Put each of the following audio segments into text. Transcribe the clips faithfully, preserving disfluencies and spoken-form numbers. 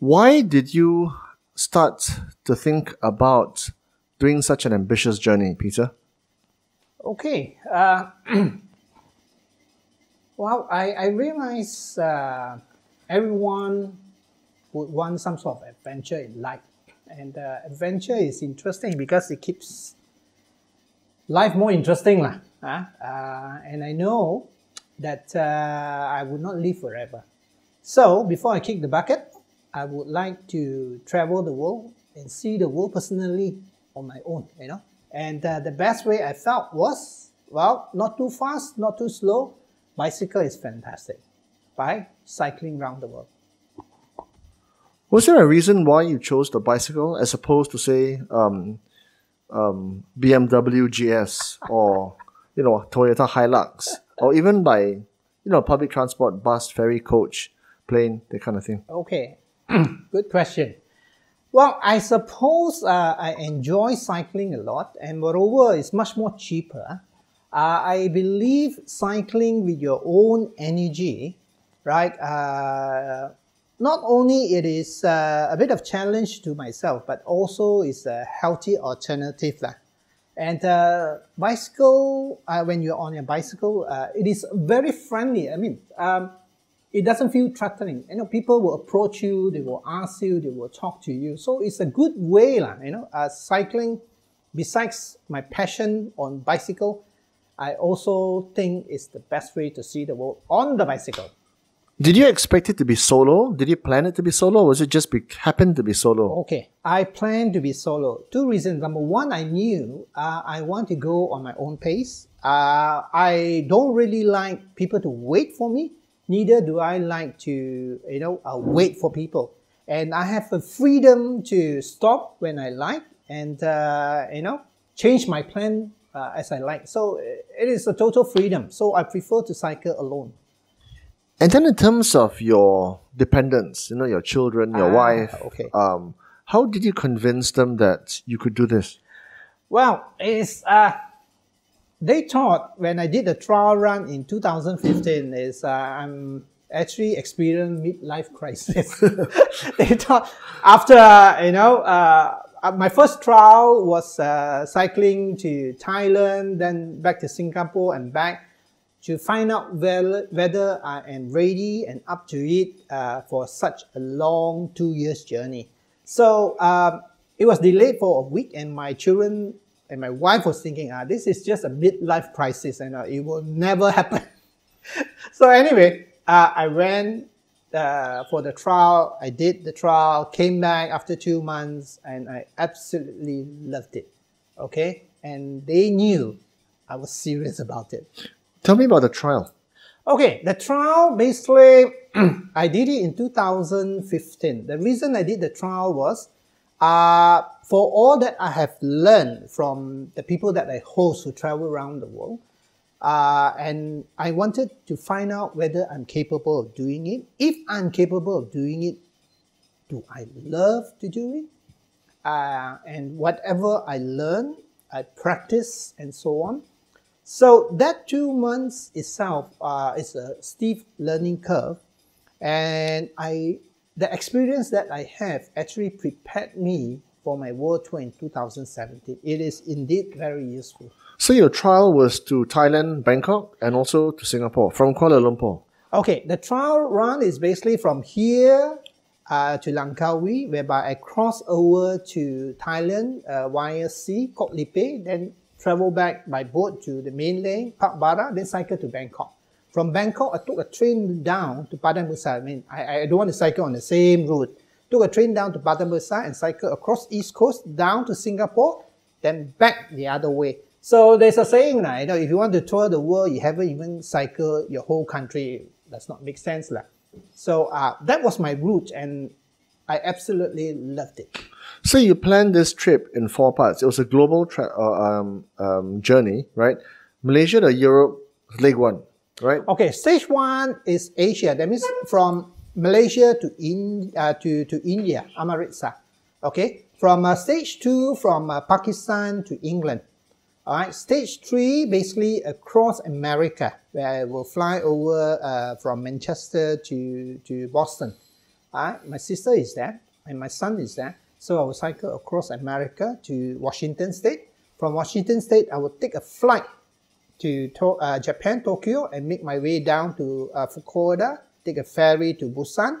Why did you start to think about doing such an ambitious journey, Peter? Okay. Uh, well, I, I realized uh, everyone would want some sort of adventure in life. And uh, adventure is interesting because it keeps life more interesting. Lah. Huh? Uh, and I know that uh, I would not live forever. So before I kick the bucket, I would like to travel the world and see the world personally on my own, you know. And uh, the best way I felt was, well, not too fast, not too slow. Bicycle is fantastic. By cycling around the world. Was there a reason why you chose the bicycle as opposed to, say, um, um, B M W G S or, you know, Toyota Hilux or even by, you know, public transport, bus, ferry, coach, plane, that kind of thing? Okay. Good question. Well, I suppose uh, I enjoy cycling a lot, and moreover, it's much more cheaper. Uh, I believe cycling with your own energy, right? Uh, not only it is uh, a bit of challenge to myself, but also it's a healthy alternative. Lah. And uh, bicycle, uh, when you're on your bicycle, uh, it is very friendly. I mean, um, it doesn't feel threatening. You know, people will approach you, they will ask you, they will talk to you. So it's a good way, lah. You know, uh, cycling, besides my passion on bicycle, I also think it's the best way to see the world on the bicycle. Did you expect it to be solo? Did you plan it to be solo? Or was it just be, happened to be solo? Okay, I planned to be solo. Two reasons. Number one, I knew uh, I want to go on my own pace. Uh, I don't really like people to wait for me. Neither do I like to, you know, uh, wait for people. And I have the freedom to stop when I like and, uh, you know, change my plan uh, as I like. So it is a total freedom. So I prefer to cycle alone. And then in terms of your dependents, you know, your children, your ah, wife, okay. um, how did you convince them that you could do this? Well, it's... Uh, They thought when I did the trial run in two thousand fifteen is uh, I'm actually experiencing midlife crisis. They thought after, uh, you know, uh, my first trial was uh, cycling to Thailand, then back to Singapore and back to find out whether I am ready and up to it uh, for such a long two years journey. So uh, it was delayed for a week and my children... And my wife was thinking, ah, this is just a midlife crisis and uh, it will never happen. So anyway, uh, I went uh, for the trial. I did the trial, came back after two months and I absolutely loved it. Okay. And they knew I was serious about it. Tell me about the trial. Okay. The trial, basically, I did it in two thousand fifteen. The reason I did the trial was Uh, for all that I have learned from the people that I host who travel around the world, uh, and I wanted to find out whether I'm capable of doing it. If I'm capable of doing it, do I love to do it? Uh, and whatever I learn, I practice and so on. So that two months itself uh, is a steep learning curve, and I The experience that I have actually prepared me for my world tour in two thousand seventeen. It is indeed very useful. So your trial was to Thailand, Bangkok, and also to Singapore, from Kuala Lumpur. Okay, the trial run is basically from here uh, to Langkawi, whereby I cross over to Thailand uh, via sea, Koh Lipe, then travel back by boat to the mainland, Pak Bara, then cycle to Bangkok. From Bangkok, I took a train down to Padang Besar. I mean, I, I don't want to cycle on the same route. Took a train down to Padang Besar and cycle across East Coast, down to Singapore, then back the other way. So there's a saying, you know, if you want to tour the world, you haven't even cycled your whole country. That's not make sense. Lah. So uh, that was my route and I absolutely loved it. So you planned this trip in four parts. It was a global tra uh, um, um, journey, right? Malaysia to Europe, leg one. Right. Okay, stage one is Asia. That means from Malaysia to in uh, to to India, Amritsar. Okay, from uh, stage two, from uh, Pakistan to England. All right, stage three basically across America, where I will fly over uh, from Manchester to to Boston. I, my sister is there and my son is there. So I will cycle across America to Washington State. From Washington State, I will take a flight to uh, Japan, Tokyo, and make my way down to uh, Fukuoka, take a ferry to Busan,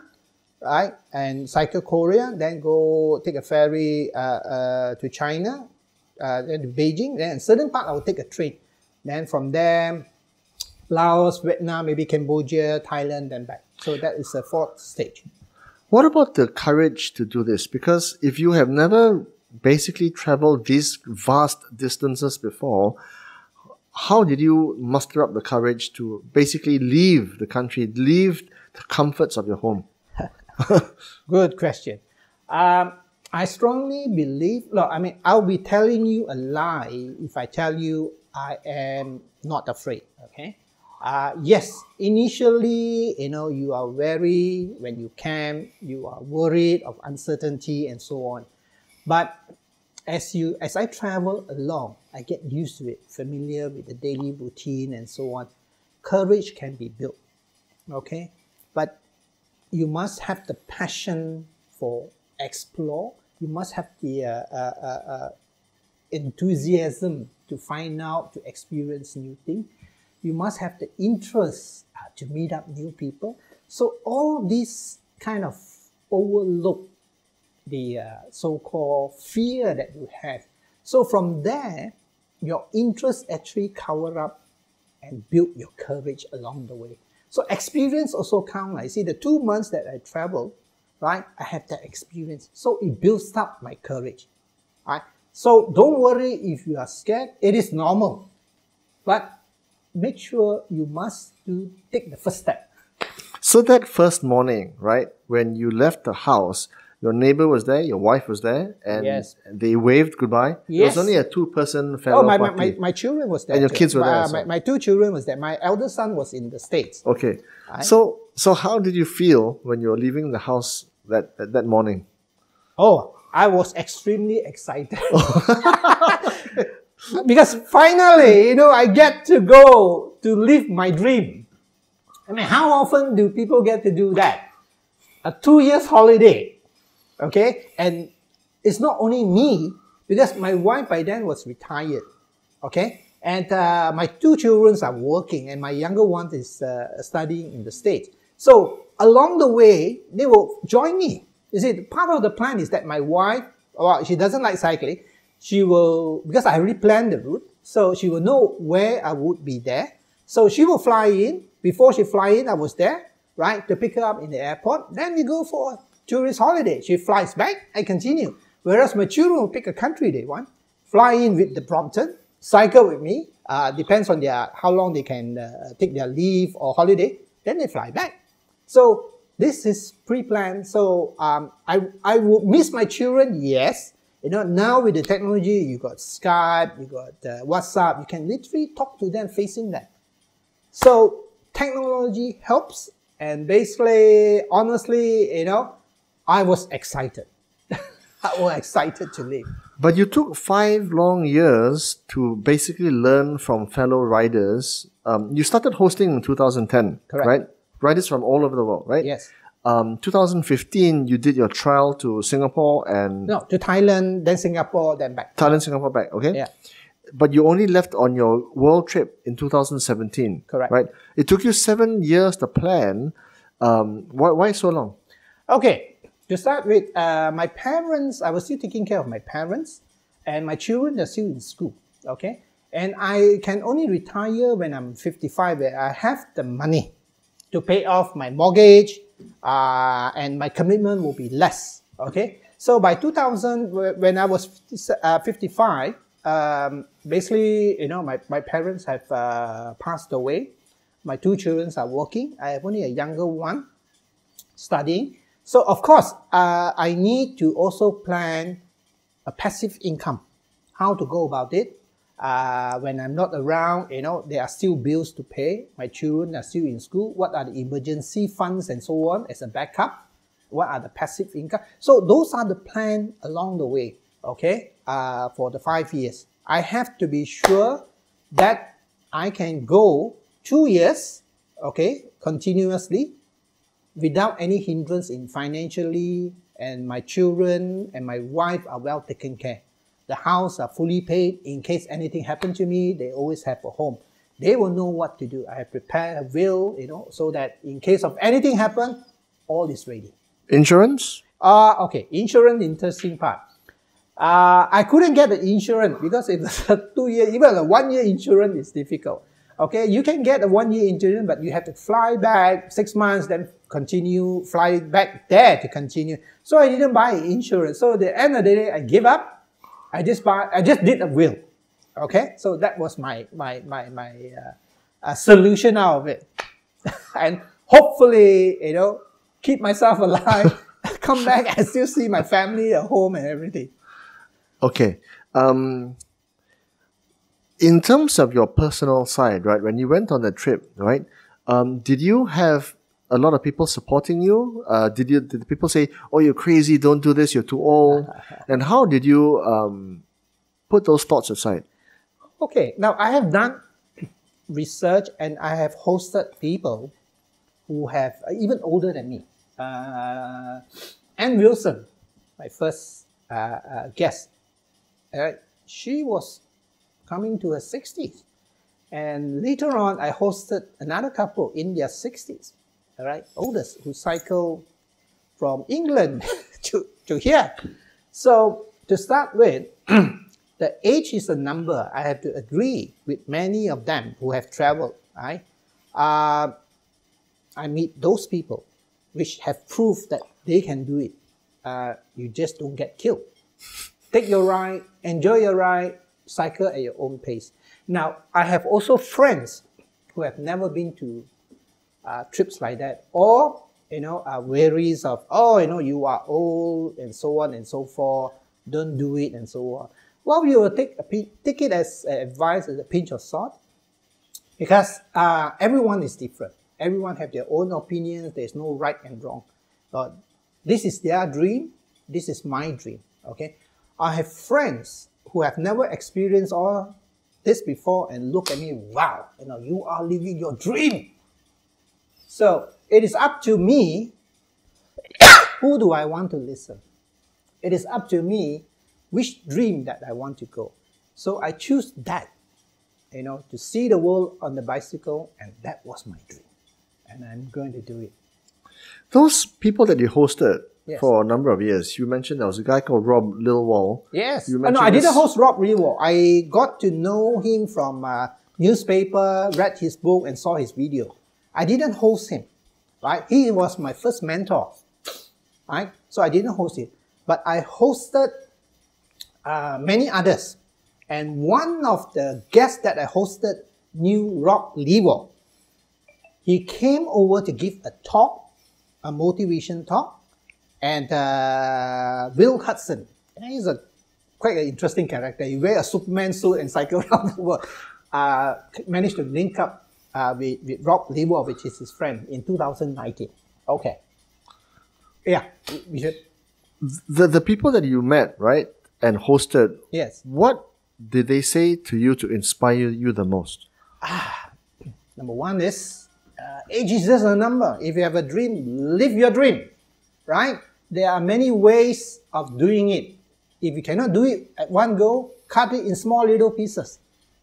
right, and cycle Korea, then go take a ferry uh, uh, to China, uh, then to Beijing, then in certain part I will take a train. Then from there, Laos, Vietnam, maybe Cambodia, Thailand, then back. So that is the fourth stage. What about the courage to do this? Because if you have never basically traveled these vast distances before, how did you muster up the courage to basically leave the country, leave the comforts of your home? Good question. Um, I strongly believe, look, I mean, I'll be telling you a lie if I tell you I am not afraid, okay? Uh, yes, initially, you know, you are wary when you camp, you are worried of uncertainty and so on. But as you, as I travel along, I get used to it, familiar with the daily routine and so on. Courage can be built, okay? But you must have the passion for explore. You must have the uh, uh, uh, uh, enthusiasm to find out, to experience new things. You must have the interest uh, to meet up new people. So all these kind of overlook the uh, so-called fear that you have. So from there, your interest actually cover up and build your courage along the way. So experience also counts. Like, see, the two months that I travel, right, I have that experience. So it builds up my courage. Right? So don't worry if you are scared. It is normal. But make sure you must do, take the first step. So that first morning, right, when you left the house, your neighbor was there, your wife was there, and yes, they waved goodbye. Yes. It was only a two-person family. Oh, my, party. My, my, my children was there. And your too. kids were my, there. So. My, my two children was there. My elder son was in the States. Okay. Right? So, so how did you feel when you were leaving the house that, that morning? Oh, I was extremely excited. Oh. Because finally, you know, I get to go to live my dream. I mean, how often do people get to do that? A two years holiday, okay? And it's not only me, because my wife by then was retired, okay? And uh, my two children are working, and my younger one is uh, studying in the States. So along the way, they will join me. You see, part of the plan is that my wife, well, she doesn't like cycling. She will, because I already planned the route, so she will know where I would be there. So she will fly in. Before she fly in, I was there, right, to pick her up in the airport. Then we go for a tourist holiday. She flies back, I continue. Whereas my children will pick a country they want, fly in with the Brompton, cycle with me, uh, depends on their, how long they can uh, take their leave or holiday, then they fly back. So this is pre-planned. So um, I, I will miss my children, yes. You know, now with the technology, you got Skype, you got uh, WhatsApp, you can literally talk to them facing them. So technology helps, and basically, honestly, you know, I was excited. I was excited to leave. But you took five long years to basically learn from fellow riders. Um, you started hosting in two thousand ten, correct, right? Riders from all over the world, right? Yes. Um, two thousand fifteen, you did your trial to Singapore and... No, to Thailand, then Singapore, then back. Thailand, Singapore, back, okay? Yeah. But you only left on your world trip in two thousand seventeen. Correct. Right? It took you seven years to plan. Um, why, why so long? Okay. To start with, uh, my parents, I was still taking care of my parents, and my children are still in school, okay? And I can only retire when I'm fifty-five, where I have the money to pay off my mortgage, Uh, and my commitment will be less, okay? So by two thousand, when I was fifty, uh, fifty-five, um, basically, you know, my, my parents have uh, passed away. My two children are working. I have only a younger one studying. So of course, uh, I need to also plan a passive income, how to go about it. Uh, when I'm not around, you know, there are still bills to pay. My children are still in school. What are the emergency funds and so on as a backup? What are the passive income? So those are the plans along the way, okay, uh, for the five years. I have to be sure that I can go two years, okay, continuously without any hindrance in financially, and my children and my wife are well taken care. The house are fully paid. In case anything happened to me, they always have a home. They will know what to do. I have prepared a will, you know, so that in case of anything happen, all is ready. Insurance? Uh, okay, insurance, interesting part. Uh, I couldn't get the insurance because it's a two-year, even a one-year insurance is difficult. Okay, you can get a one-year insurance, but you have to fly back six months, then continue, fly back there to continue. So I didn't buy insurance. So at the end of the day, I give up. I just buy, I just did a will. Okay, so that was my my my my uh, uh, solution out of it, and hopefully, you know, keep myself alive. Come back, I still see my family at home and everything. Okay, um, in terms of your personal side, right? When you went on the trip, right? Um, did you have a lot of people supporting you? Uh, did you did people say, "Oh, you're crazy! Don't do this! You're too old"? And how did you um, put those thoughts aside? Okay, now I have done research and I have hosted people who have uh, even older than me. Uh, Ann Wilson, my first uh, uh, guest, uh, she was coming to her sixties. And later on, I hosted another couple in their sixties, all right, oldest, who cycled from England to, to here. So to start with, the age is a number. I have to agree with many of them who have traveled. Right? Uh, I meet those people which have proved that they can do it. Uh, you just don't get killed. Take your ride, enjoy your ride, cycle at your own pace. Now, I have also friends who have never been to uh, trips like that, or, you know, are worries of, oh, you know, you are old and so on and so forth, don't do it and so on. Well, you will take, a take it as uh, advice, as a pinch of salt, because uh, everyone is different. Everyone have their own opinions. There's no right and wrong. Uh, this is their dream. This is my dream, okay? I have friends who have never experienced all this before and look at me, wow, you know, you are living your dream. So it is up to me, who do I want to listen? It is up to me which dream that I want to go. So I choose that, you know, to see the world on the bicycle, and that was my dream. And I'm going to do it. Those people that you hosted, yes, for a number of years, you mentioned there was a guy called Rob Lilwall. Yes. You oh, no, I didn't host Rob Lilwall. I got to know him from uh, newspaper, read his book, and saw his video. I didn't host him. Right? He was my first mentor. Right? So I didn't host him. But I hosted uh, many others. And one of the guests that I hosted knew Rob Lilwall. He came over to give a talk, a motivation talk, and uh, Will Hudson. He's a quite an interesting character. He wears a Superman suit and cycles around the world. Uh, managed to link up uh, with, with Rob Lilwall, which is his friend, in two thousand nineteen. Okay. Yeah. We should. The, the people that you met, right, and hosted, yes, what did they say to you to inspire you the most? Ah, number one is, Uh, age is just a number. If you have a dream, live your dream, right? There are many ways of doing it. If you cannot do it at one go, cut it in small little pieces.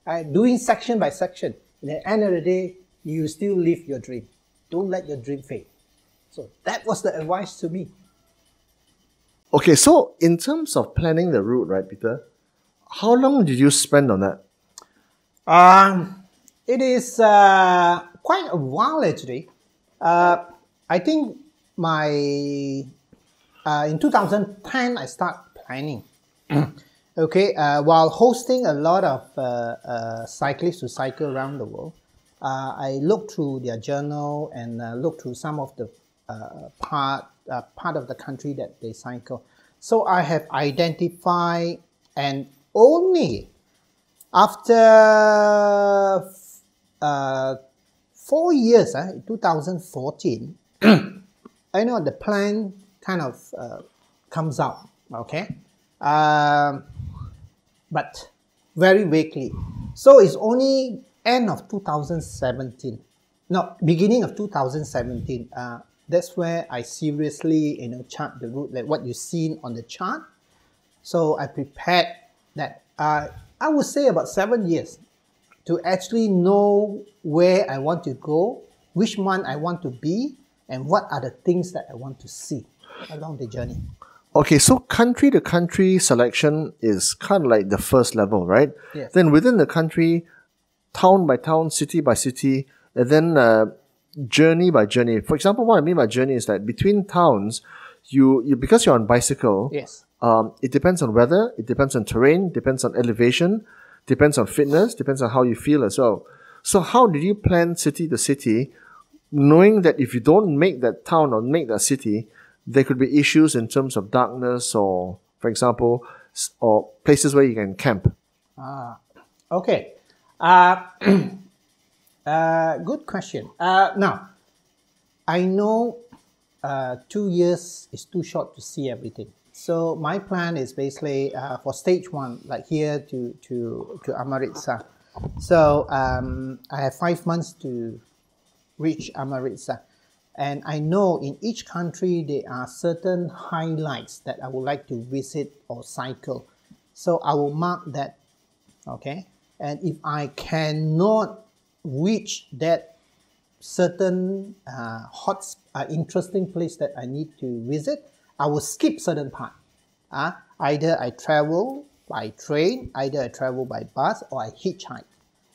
Right? Doing section by section. At the end of the day, you still live your dream. Don't let your dream fade. So that was the advice to me. Okay, so in terms of planning the route, right, Peter, how long did you spend on that? Um, it is... Uh, Quite a while actually. Uh, I think my uh, in two thousand ten I start planning. Okay, uh, while hosting a lot of uh, uh, cyclists who cycle around the world, uh, I looked through their journal and uh, looked through some of the uh, part uh, part of the country that they cycle. So I have identified, and only after Uh, Four years, uh, two thousand fourteen, I know the plan kind of uh, comes out, okay? Uh, but very vaguely. So it's only end of two thousand seventeen, no, beginning of two thousand seventeen, uh, That's where I seriously, you know, chart the route, like what you've seen on the chart. So I prepared that, uh, I would say about seven years to actually know where I want to go, which month I want to be, and what are the things that I want to see along the journey. Okay, so country to country selection is kind of like the first level, right? Yes. Then within the country, town by town, city by city, and then uh, journey by journey. For example, what I mean by journey is that between towns, you, you because you're on bicycle, yes. um, it depends on weather, it depends on terrain, depends on elevation, depends on fitness, depends on how you feel as well. So how did you plan city to city, knowing that if you don't make that town or make that city, there could be issues in terms of darkness or, for example, or places where you can camp? Ah, okay. Uh, uh, good question. Uh, now, I know uh, two years is too short to see everything. So my plan is basically uh, for stage one, like here to, to, to Amritsar. So um, I have five months to reach Amritsar. And I know in each country, there are certain highlights that I would like to visit or cycle. So I will mark that, okay? And if I cannot reach that certain uh, hot, uh, interesting place that I need to visit, I will skip certain part. Uh, either I travel by train, either I travel by bus, or I hitchhike.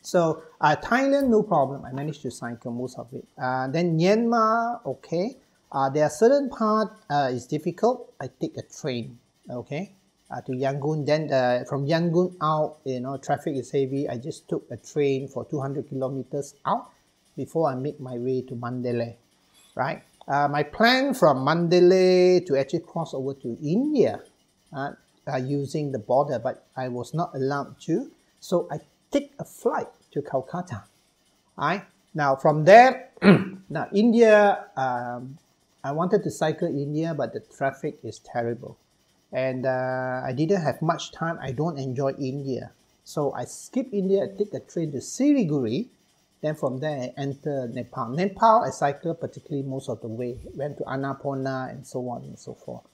So uh, Thailand, no problem. I managed to cycle most of it. Uh, then Myanmar, okay. Uh, there are certain part uh, is difficult. I take a train, okay, uh, to Yangon. Then uh, from Yangon out, you know, traffic is heavy. I just took a train for two hundred kilometers out before I make my way to Mandalay, right? Uh, my plan from Mandalay to actually cross over to India uh, uh, using the border, but I was not allowed to. So I take a flight to Calcutta. Right? Now from there, now India, um, I wanted to cycle India, but the traffic is terrible. And uh, I didn't have much time. I don't enjoy India. So I skip India, I take a train to Siliguri. Then from there, I enter Nepal. Nepal, I cycle particularly most of the way. Went to Annapurna and so on and so forth.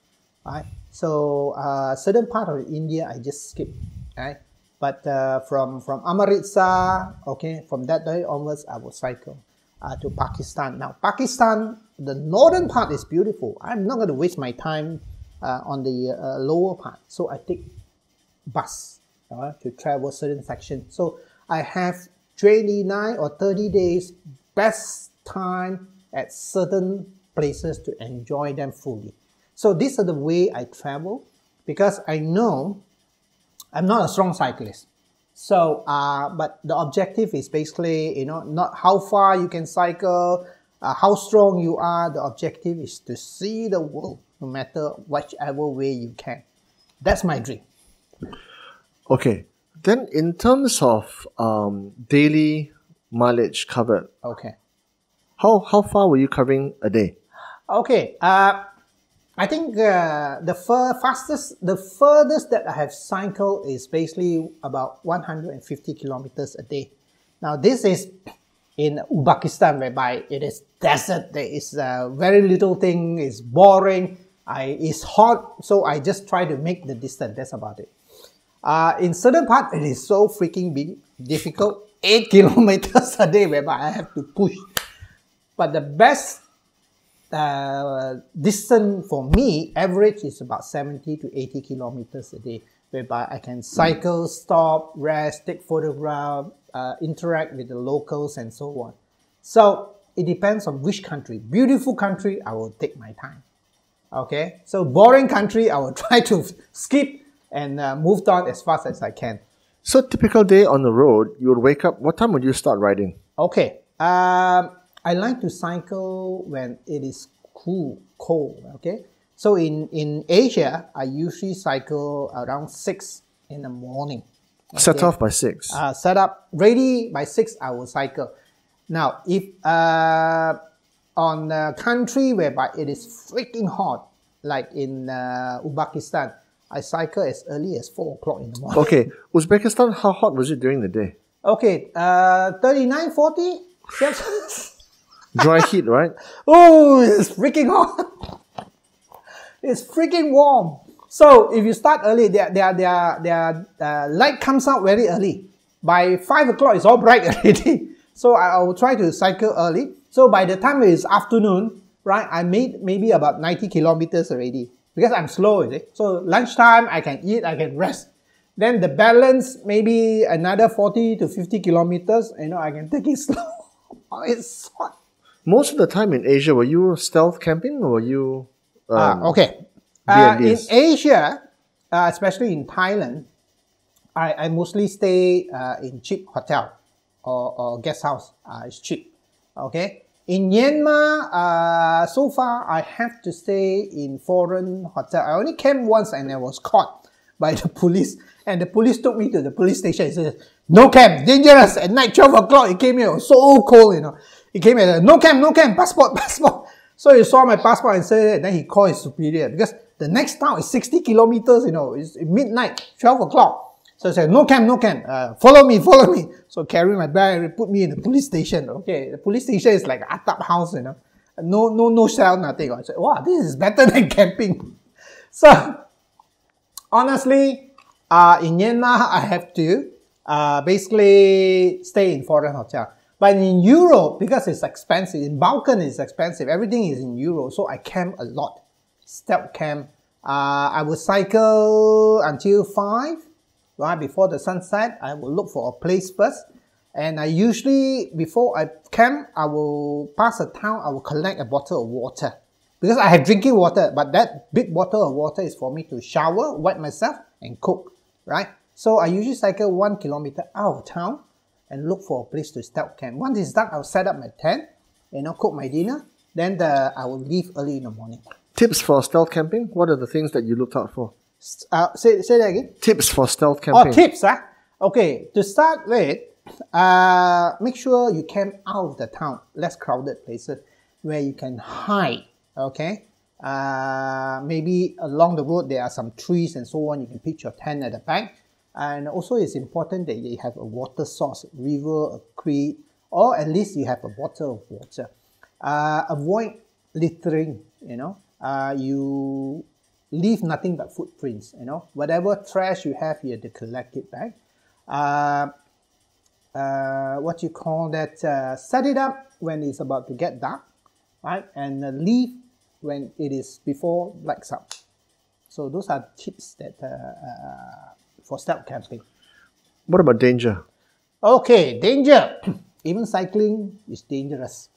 Right? So uh, certain part of India, I just skip. Right? But uh, from, from Amritsar, okay, from that day onwards, I will cycle uh, to Pakistan. Now, Pakistan, the northern part is beautiful. I'm not going to waste my time uh, on the uh, lower part. So I take bus uh, to travel certain sections. So I have twenty-nine or thirty days best time at certain places to enjoy them fully. So these are the way I travel, because I know I'm not a strong cyclist. So, uh, but the objective is basically, you know, not how far you can cycle, uh, how strong you are. The objective is to see the world, no matter whichever way you can. That's my dream. Okay. Then in terms of um, daily mileage covered, okay, how, how far were you covering a day? Okay. Uh, I think uh, the fur fastest, the furthest that I have cycled is basically about one hundred fifty kilometers a day. Now this is in Uzbekistan, whereby it is desert. There is uh, very little thing. It's boring. I, it's hot. So I just try to make the distance. That's about it. Uh, in certain part, it is so freaking big, difficult. Eight kilometers a day, whereby I have to push. But the best Uh, distance for me, average is about seventy to eighty kilometers a day, whereby I can cycle, stop, rest, take photograph, uh, interact with the locals and so on. So it depends on which country. Beautiful country, I will take my time. Okay, so boring country, I will try to skip and uh, move on as fast as I can. So typical day on the road, you would wake up, what time would you start riding? Okay, um, I like to cycle when it is cool, cold, okay? So in, in Asia, I usually cycle around six in the morning. Okay? Set off by six? Uh, set up, ready by six, I will cycle. Now, if uh, on a country whereby it is freaking hot, like in uh, Uzbekistan, I cycle as early as four o'clock in the morning. Okay, Uzbekistan, how hot was it during the day? Okay, uh, thirty-nine, forty? Dry heat, right? Oh, it's freaking hot. It's freaking warm. So if you start early, their, their, their, their uh, light comes out very early. By five o'clock, it's all bright already. So I, I will try to cycle early. So by the time it's afternoon, right, I made maybe about ninety kilometers already. Because I'm slow, is it? So lunchtime, I can eat, I can rest. Then the balance, maybe another forty to fifty kilometers, you know, I can take it slow. Oh, it's hot. Most of the time in Asia, were you stealth camping or were you... Um, ah, okay. Uh, in Asia, uh, especially in Thailand, I, I mostly stay uh, in cheap hotel or, or guest house. Uh, it's cheap. Okay. In Myanmar, uh, so far, I have to stay in foreign hotel. I only came once and I was caught by the police. And the police took me to the police station. He said, no camp, dangerous. At night, twelve o'clock, it came here. It was so cold, you know. It came here, no camp, no camp, passport, passport. So he saw my passport and said, and then he called his superior. Because the next town is sixty kilometers, you know. It's midnight, twelve o'clock. So he said, no camp, no camp. Uh, follow me, follow me. So carry my bag and put me in the police station. Okay, the police station is like an atap house, you know. No, no, no shell, nothing. I said, wow, this is better than camping. So, honestly, uh, in Myanmar, I have to uh, basically stay in foreign hotel. But in Europe, because it's expensive, in Balkan it's expensive, everything is in Euro, so I camp a lot. Stealth camp. Uh, I will cycle until five, right before the sunset. I will look for a place first. And I usually, before I camp, I will pass a town, I will collect a bottle of water. Because I have drinking water, but that big bottle of water is for me to shower, wipe myself, and cook, right? So I usually cycle one kilometer out of town and look for a place to stealth camp. Once it's dark, I'll set up my tent, you know, cook my dinner. Then the, I will leave early in the morning. Tips for stealth camping? What are the things that you looked out for? Uh, say, say that again? Tips for stealth camping. Oh, tips, huh? Okay, to start with, uh, make sure you camp out of the town, less crowded places where you can hide, okay? Uh, maybe along the road there are some trees and so on. You can pitch your tent at the back. And also it's important that you have a water source, river, a creek, or at least you have a bottle of water. Uh, avoid littering, you know. Uh, you leave nothing but footprints, you know. Whatever trash you have, you have to collect it back. Uh, uh, what you call that? Uh, set it up when it's about to get dark, right? And uh, leave when it is before blacks out. So those are tips that uh, uh, for stealth camping. What about danger? Okay, danger. Even cycling is dangerous.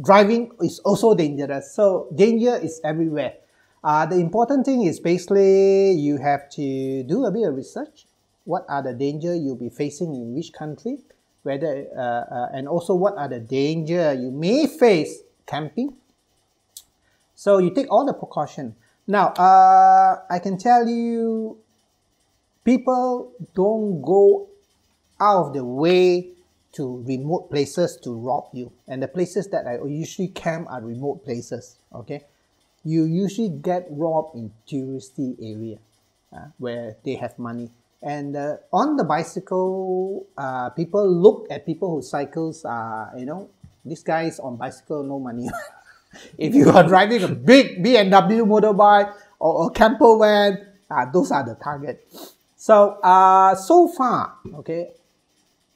Driving is also dangerous. So danger is everywhere. Uh, the important thing is basically you have to do a bit of research. What are the danger you'll be facing in which country? Whether uh, uh, and also what are the danger you may face camping? So you take all the precaution. Now, uh, I can tell you people don't go out of the way to remote places to rob you. And the places that I usually camp are remote places, okay? You usually get robbed in touristy area uh, where they have money. And uh, on the bicycle, uh, people look at people who cycles, uh, you know, this guy is on bicycle, no money. If you are driving a big B M W motorbike or a camper van, uh, those are the target. So, uh, so far, okay,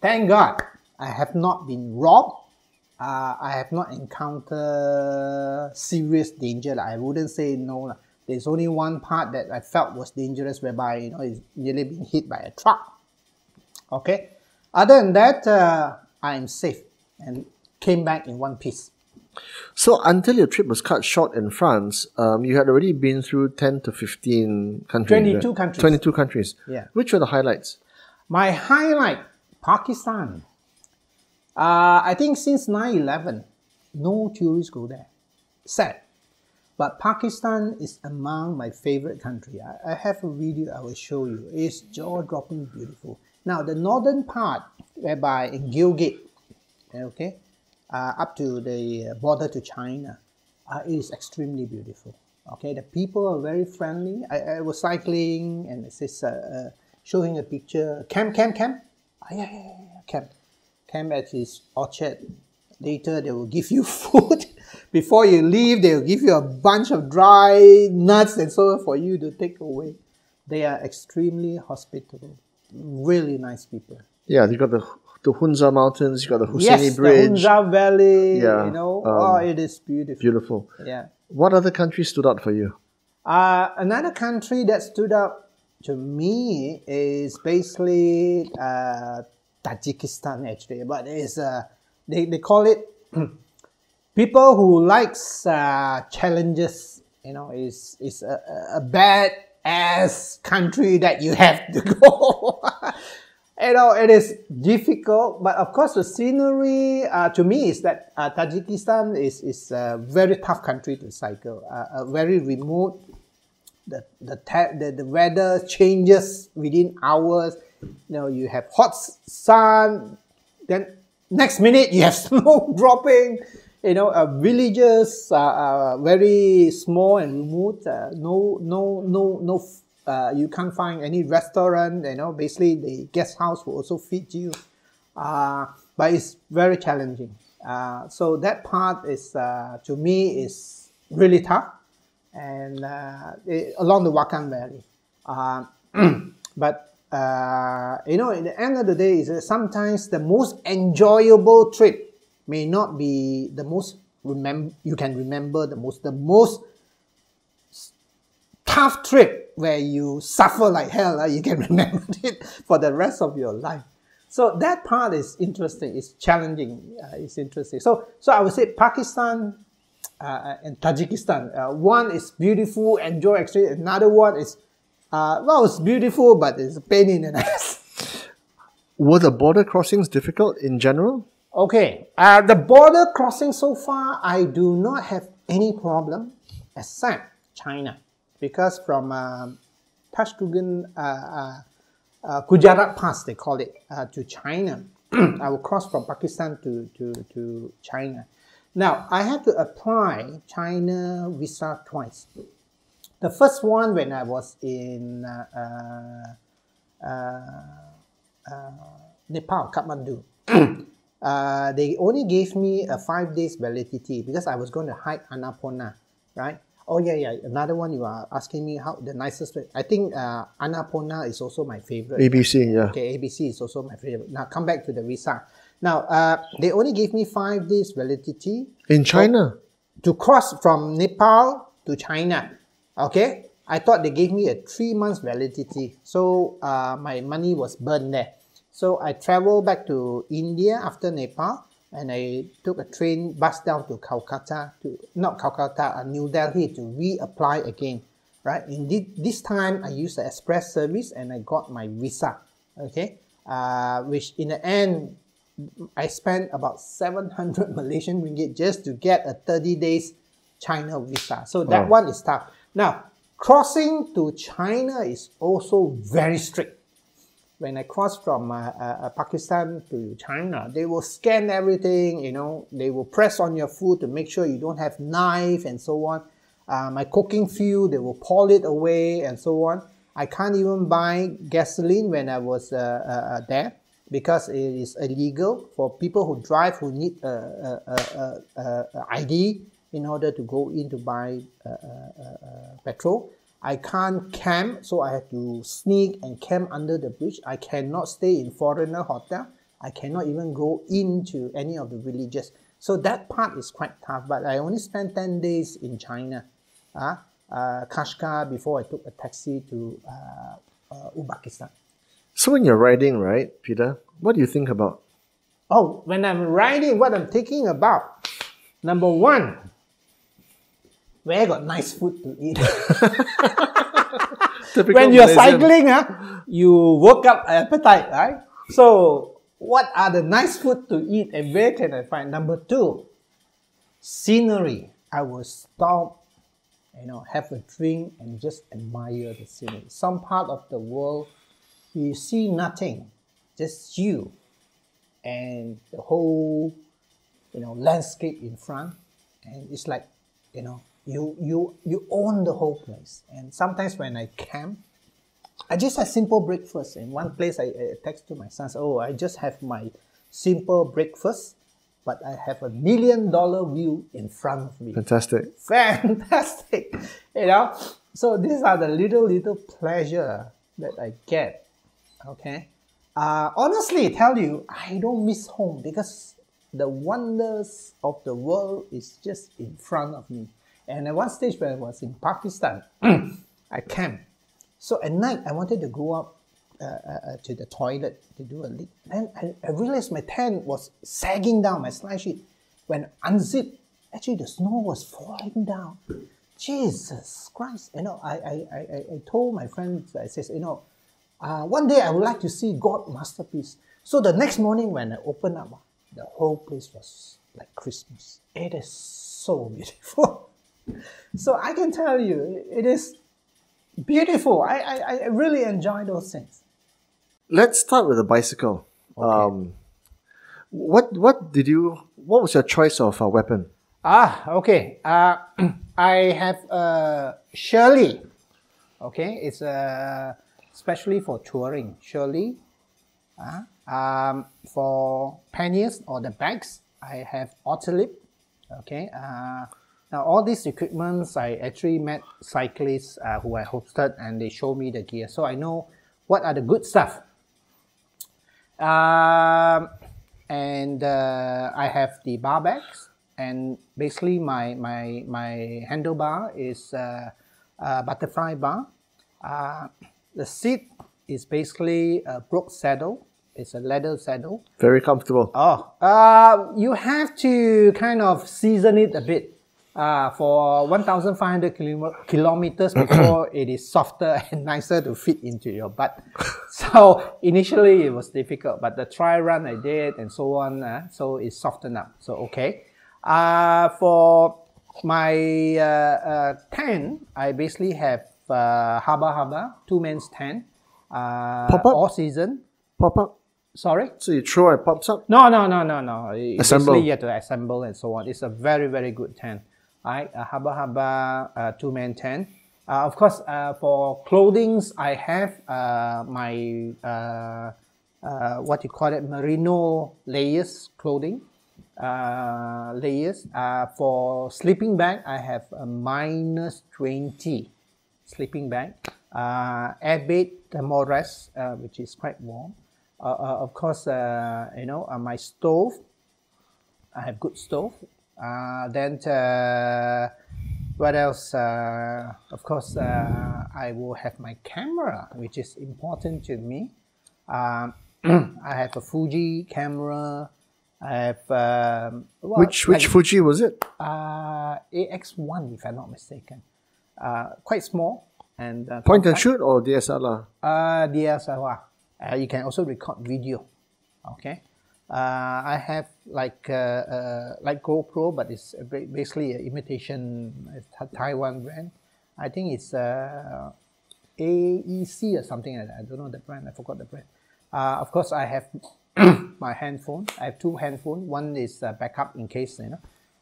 thank God, I have not been robbed. Uh, I have not encountered serious danger. Like, I wouldn't say no. Like, there's only one part that I felt was dangerous, whereby, you know, it's nearly being hit by a truck. Okay. Other than that, uh, I am safe and came back in one piece. So until your trip was cut short in France, um, you had already been through ten to fifteen countries. twenty-two right? countries. twenty-two countries. Yeah. Which were the highlights? My highlight, Pakistan. Uh, I think since nine eleven, no tourists go there. Sad. But Pakistan is among my favorite country. I, I have a video I will show you. It's jaw-dropping beautiful. Now, the northern part, whereby in Gilgit, okay, Uh, up to the border to China, uh, it is extremely beautiful. Okay, the people are very friendly. I, I was cycling and it says, uh, uh, showing a picture, camp, camp, camp. Ah, yeah, yeah, yeah, camp. Camp at his orchard. Later, they will give you food. Before you leave, they will give you a bunch of dry nuts and so on for you to take away. They are extremely hospitable. Really nice people. Yeah, you've got the, the Hunza Mountains, you've got the Husseini yes, Bridge. Yes, the Hunza Valley, yeah, you know. Um, oh, it is beautiful. Beautiful. Yeah. What other country stood out for you? Uh, another country that stood out to me is basically uh, Tajikistan, actually. But it's, uh, they, they call it... people who likes uh, challenges, you know, is is a, a bad ass country that you have to go. You know, it is difficult, but of course the scenery uh, to me is that uh, Tajikistan is is a very tough country to cycle. Uh, a very remote. The the, the the weather changes within hours. You know, you have hot sun, then next minute you have snow dropping. You know, uh, villages are uh, uh, very small and remote. Uh, no, no, no, no. Uh, you can't find any restaurant. You know, basically the guest house will also feed you, uh, but it's very challenging. Uh, so that part is, uh, to me, is really tough, and uh, it, along the Wakhan Valley. Uh, but uh, you know, at the end of the day, is uh, sometimes the most enjoyable trip may not be the most remember you can remember the most the most tough trip where you suffer like hell. Uh, you can remember it for the rest of your life. So that part is interesting. It's challenging. Uh, it's interesting. So so I would say Pakistan uh, and Tajikistan. Uh, one is beautiful, enjoy actually. Another one is uh, well, it's beautiful, but it's a pain in the ass. Were the border crossings difficult in general? Okay, uh, the border crossing so far, I do not have any problem except China. Because from um, Tashkent, uh, uh, uh, Gujarat Pass, they call it, uh, to China. I will cross from Pakistan to, to, to China. Now, I had to apply China visa twice. The first one when I was in uh, uh, uh, Nepal, Kathmandu. Uh, they only gave me a five days validity because I was going to hike Annapurna, right? Oh yeah, yeah. Another one you are asking me how the nicest way. I think uh, Annapurna is also my favorite. A B C, yeah. Okay, A B C is also my favorite. Now come back to the visa. Now uh, they only gave me five days validity in China to cross from Nepal to China. Okay, I thought they gave me a three months validity, so uh, my money was burned there. So I traveled back to India after Nepal, and I took a train bus down to Calcutta, to not Calcutta, uh, New Delhi, to reapply again, right? And th this time I used the express service, and I got my visa, okay? Uh, which in the end, I spent about seven hundred Malaysian ringgit just to get a thirty days China visa. So that oh. one is tough. Now, crossing to China is also very strict. When I crossed from uh, uh, Pakistan to China, they will scan everything, you know, they will press on your food to make sure you don't have knife and so on. Uh, my cooking fuel, they will pour it away and so on. I can't even buy gasoline when I was uh, uh, there because it is illegal for people who drive who need uh, uh, uh, uh, uh, I D in order to go in to buy uh, uh, uh, petrol. I can't camp, so I have to sneak and camp under the bridge. I cannot stay in foreigner hotel. I cannot even go into any of the villages. So that part is quite tough, but I only spent ten days in China. Uh, uh, Kashgar before I took a taxi to uh, uh, Uzbekistan. So when you're riding, right, Peter, what do you think about? Oh, when I'm riding, what I'm thinking about? Number one, where I got nice food to eat. When you're Malaysian. cycling, huh, you work up appetite, right? So, what are the nice food to eat and where can I find? Number two, scenery. I will stop, you know, have a drink and just admire the scenery. Some part of the world, you see nothing, just you and the whole, you know, landscape in front. And it's like, you know, you, you, you own the whole place. And sometimes when I camp, I just have simple breakfast. In one place, I, I text to my sons, oh, I just have my simple breakfast but I have a million dollar view in front of me. Fantastic. Fantastic. You know, so these are the little, little pleasure that I get. Okay. Uh, honestly, tell you, I don't miss home because the wonders of the world is just in front of me. And at one stage when I was in Pakistan, I camped. So at night, I wanted to go up uh, uh, to the toilet to do a leak. Then I, I realized my tent was sagging down, my slide sheet. When unzipped, actually the snow was falling down. Jesus Christ. You know, I, I, I, I told my friends, I says, you know, uh, one day I would like to see God's masterpiece. So the next morning when I opened up, the whole place was like Christmas. It is so beautiful. So I can tell you, it is beautiful. I, I, I really enjoy those things. Let's start with the bicycle. Okay. Um, what what did you? What was your choice of a weapon? Ah, okay. Uh, I have a Surly. Okay, it's a especially for touring Surly. Uh, um, for panniers or the bags, I have Otterlip. Okay. Uh, Now, all these equipments, I actually met cyclists uh, who I hosted and they showed me the gear. So I know what are the good stuff. Um, and uh, I have the bar bags. And basically my, my, my handlebar is uh, a butterfly bar. Uh, the seat is basically a broke saddle. It's a leather saddle. Very comfortable. Oh, uh, you have to kind of season it a bit. Uh, for one thousand five hundred kilometers before it is softer and nicer to fit into your butt. So initially it was difficult, but the try run I did and so on, uh, so it's softened up. So okay. Uh, for my uh, uh, tent, I basically have uh, Haba Haba, two men's tent, uh, pop up? All season. Pop up? Sorry? So you throw it, pops up? No, no, no, no, no. It's basically you have to assemble and so on. It's a very, very good tent. Right, a Haba Haba uh, two-man tent. Uh, of course, uh, for clothings, I have uh, my, uh, uh, what you call it, Merino layers clothing, uh, layers. Uh, for sleeping bag, I have a minus twenty sleeping bag. Uh, airbed thermal rest, uh, which is quite warm. Uh, uh, of course, uh, you know, uh, my stove, I have good stove. Uh, then, uh, what else? Uh, of course, uh, I will have my camera, which is important to me. Um, I have a Fuji camera. I have um, well, which which like, Fuji was it? Uh, A X one, if I'm not mistaken. Uh, quite small and uh, point and shoot or D S L R? Uh, D S L R. Uh, you can also record video. Okay. Uh, I have like uh, uh, like GoPro, but it's basically an imitation Taiwan brand. I think it's uh, A E C or something like that. I don't know the brand. I forgot the brand. Uh, of course, I have my handphone. I have two handphones. One is uh, backup in case, you know.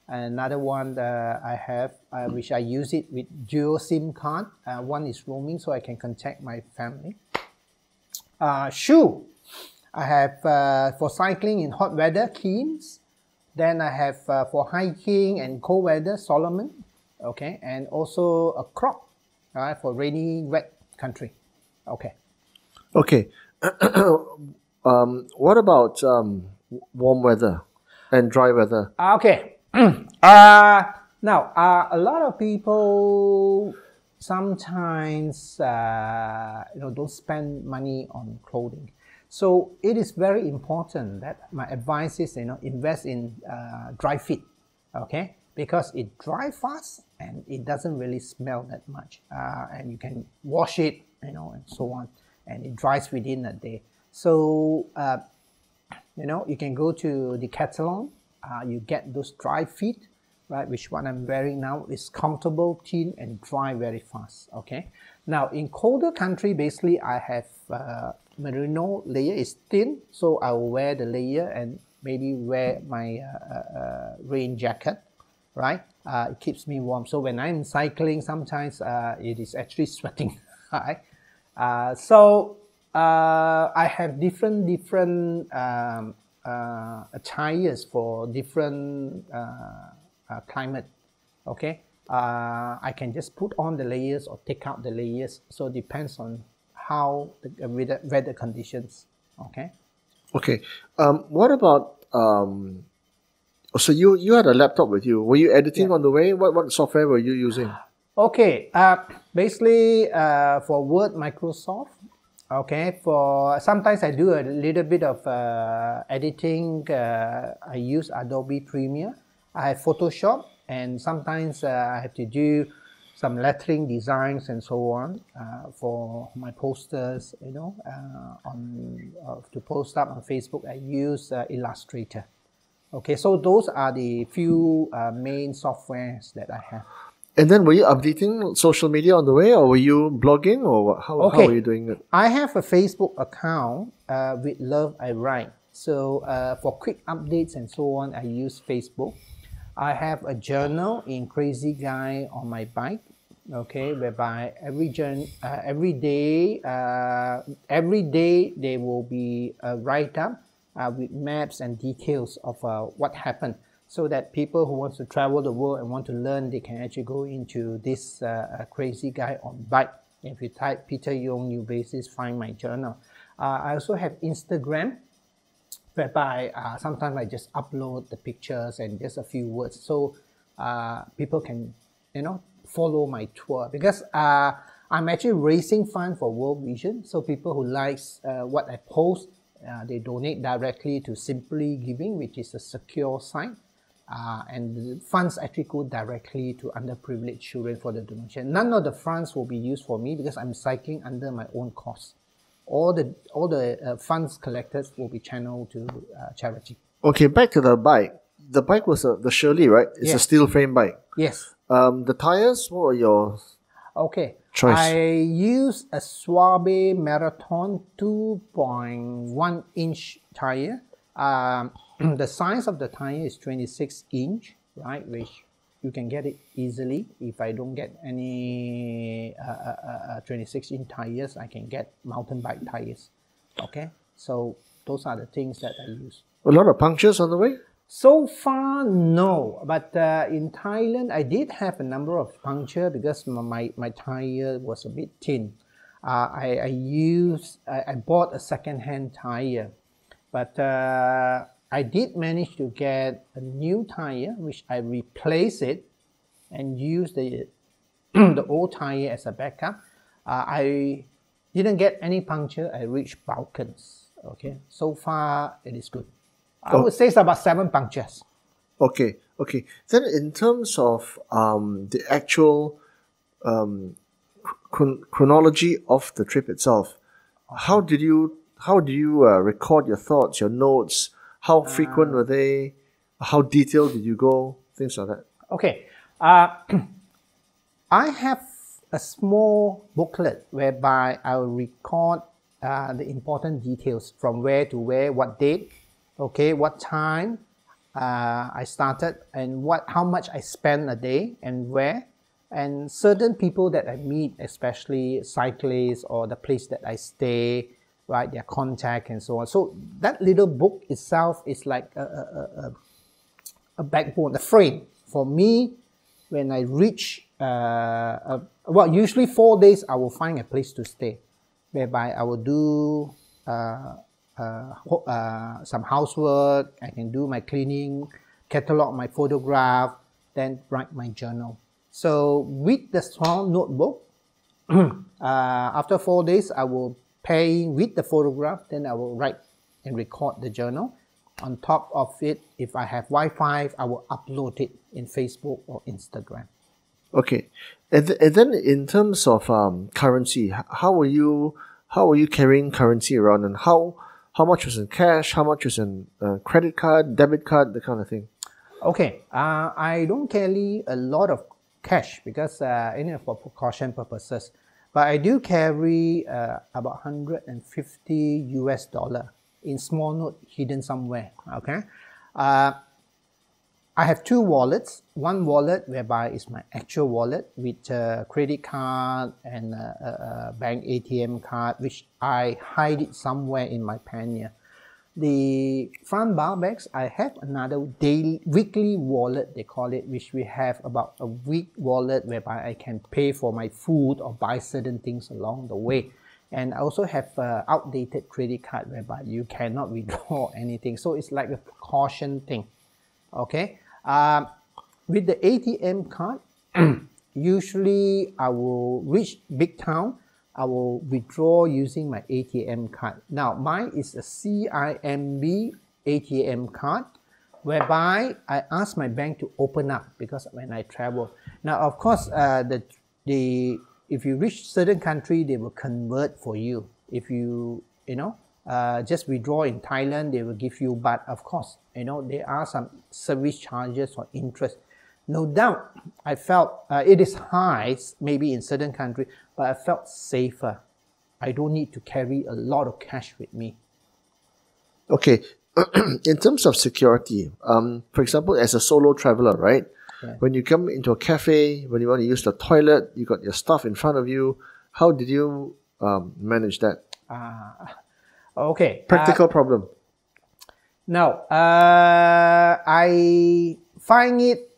Another one uh, I have, uh, which I use it with dual SIM card. Uh, one is roaming, so I can contact my family. Uh, shoe. I have uh, for cycling in hot weather, Keens. Then I have uh, for hiking and cold weather, Solomon. Okay, and also a crop, all right, for rainy, wet country. Okay. Okay. um, what about um, warm weather and dry weather? Okay. uh, now, uh, a lot of people sometimes uh, you know, don't spend money on clothing. So it is very important that my advice is, you know, invest in uh, Dri-Fit, okay? Because it dries fast and it doesn't really smell that much. Uh, and you can wash it, you know, and so on. And it dries within a day. So, uh, you know, you can go to Decathlon. Uh, you get those Dri-Fit, right? Which one I'm wearing now is comfortable, thin, and dry very fast, okay? Now, in colder country, basically, I have... Uh, Merino layer is thin, so I will wear the layer and maybe wear my uh, uh, rain jacket, right? Uh, it keeps me warm. So when I'm cycling, sometimes uh, it is actually sweating. Right? uh, so uh, I have different different um, uh, tires for different uh, uh, climate. Okay, uh, I can just put on the layers or take out the layers. So it depends on how the weather, weather conditions. Okay. Okay. Um, what about um? So you you had a laptop with you. Were you editing yeah. on the way? What what software were you using? Okay. Uh, basically, uh, for Word, Microsoft. Okay. For sometimes I do a little bit of uh, editing. Uh, I use Adobe Premiere. I have Photoshop, and sometimes uh, I have to do some lettering designs and so on uh, for my posters. You know, uh, on uh, to post up on Facebook, I use uh, Illustrator. Okay, so those are the few uh, main softwares that I have. And then were you updating social media on the way, or were you blogging, or how, okay. how were you doing it? I have a Facebook account uh, with Love I Write. So uh, for quick updates and so on, I use Facebook. I have a journal in Crazy Guy on my bike, okay, whereby every, journal, uh, every, day, uh, every day there will be a write-up. Uh, with maps and details of uh, what happened, so that people who want to travel the world and want to learn, they can actually go into this uh, Crazy Guy on bike. If you type Peter Yong New Basis, find my journal. Uh, I also have Instagram, whereby uh, sometimes I just upload the pictures and just a few words, so uh, people can, you know, follow my tour, because uh, I'm actually raising funds for World Vision. So people who likes uh, what I post, Uh, they donate directly to Simply Giving, which is a secure site, uh, and the funds actually go directly to underprivileged children for the donation. None of the funds will be used for me, because I'm cycling under my own cost. All the all the uh, funds collected will be channeled to uh, charity. Okay, back to the bike. The bike was a, the Surly, right? It's yes. a steel frame bike. Yes. Um, the tires, what were your okay. choice? I use a Suabe Marathon two point one inch tire. Um, the size of the tire is twenty-six inch, right? Which you can get it easily. If I don't get any twenty-six inch uh, uh, uh, tires, I can get mountain bike tires. Okay, so those are the things that I use. A lot of punctures on the way? So far, no. But uh, in Thailand, I did have a number of puncture because my, my tire was a bit thin. Uh, I, I used, I, I bought a second-hand tire. But uh, I did manage to get a new tire, which I replaced it and used the, the old tire as a backup. Uh, I didn't get any puncture. I reached Balkans. Okay, so far, it is good. I would say it's about seven punctures. Okay, okay. Then in terms of um, the actual um, chron chronology of the trip itself, how did you how do you uh, record your thoughts, your notes? How frequent uh, were they? How detailed did you go? Things like that. Okay, uh, I have a small booklet whereby I will record uh, the important details from where to where, what date. Okay, what time uh, I started and what, how much I spend a day and where, and certain people that I meet, especially cyclists or the place that I stay, right, their contact and so on. So that little book itself is like a, a, a, a backbone, a frame. For me, when I reach, uh, a, well, usually four days I will find a place to stay, whereby I will do... Uh, Uh, uh, some housework, I can do my cleaning, catalog my photograph, then write my journal. So with the small notebook, uh, after four days I will pair with the photograph, then I will write and record the journal. On top of it, if I have Wi-Fi, I will upload it in Facebook or Instagram. Okay, and, th and then in terms of um, currency, how were you, how were you carrying currency around, and how How much was in cash? How much was in uh, credit card, debit card, that kind of thing? Okay, uh, I don't carry a lot of cash because uh, you know, for precaution purposes. But I do carry uh, about one hundred fifty U S dollar in small note hidden somewhere. Okay, uh, I have two wallets. One wallet whereby is my actual wallet with a credit card and a, a bank A T M card, which I hide it somewhere in my pannier. the front bar bags, I have another daily weekly wallet, they call it, which we have about a week wallet whereby I can pay for my food or buy certain things along the way. And I also have an outdated credit card whereby you cannot withdraw anything. So it's like a precaution thing. Okay. Um, with the A T M card, usually I will reach big town, I will withdraw using my A T M card. Now mine is a C I M B A T M card, whereby I ask my bank to open up because when I travel. Now of course, uh, the, the if you reach certain country, they will convert for you. If you you know uh, just withdraw in Thailand, they will give you. But of course, you know there are some service charges or interest. No doubt, I felt uh, it is high, maybe in certain countries, but I felt safer. I don't need to carry a lot of cash with me. Okay, in terms of security, um, for example, as a solo traveler, right? Yeah. When you come into a cafe, when you want to use the toilet, you got your stuff in front of you. How did you um, manage that? Uh, okay. Practical uh, problem. No, uh, I find it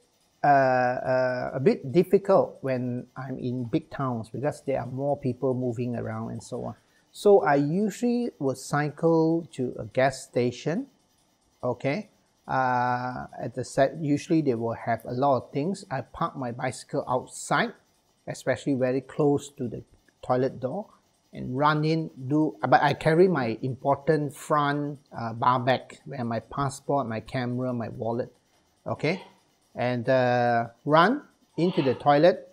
Uh, uh, a bit difficult when I'm in big towns because there are more people moving around and so on. So I usually would cycle to a gas station, okay? Uh, at the set, usually they will have a lot of things. I park my bicycle outside, especially very close to the toilet door, and run in, do, but I carry my important front uh, bar bag where my passport, my camera, my wallet, okay? And uh, run into the toilet,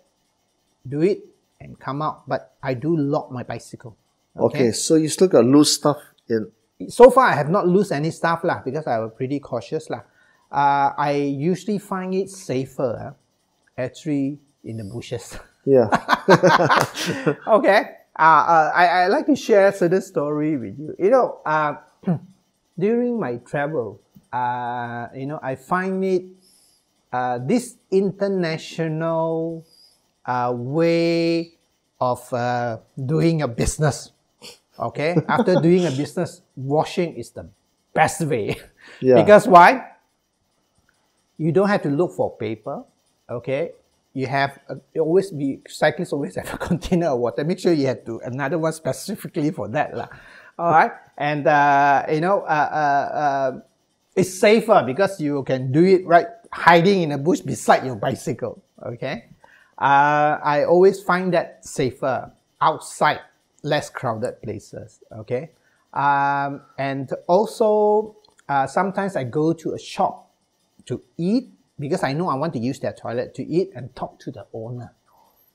do it, and come out. But I do lock my bicycle. Okay, okay, so you still got loose stuff in? So far, I have not lost any stuff lah, because I was pretty cautious lah. Uh, I usually find it safer, huh? Actually, in the bushes. Yeah. Okay, uh, uh, I, I like to share a certain story with you. You know, uh, during my travel, uh, you know, I find it, Uh, this international uh, way of uh, doing a business, okay? After doing a business, washing is the best way. Yeah. Because why? You don't have to look for paper, okay? You have, a, you always be, cyclists always have a container of water. Make sure you have to, another one specifically for that lah. All right? And, uh, you know, uh, uh, uh, it's safer because you can do it right hiding in a bush beside your bicycle, okay? Uh, I always find that safer outside, less crowded places, okay? Um, and also, uh, sometimes I go to a shop to eat because I know I want to use their toilet to eat and talk to the owner.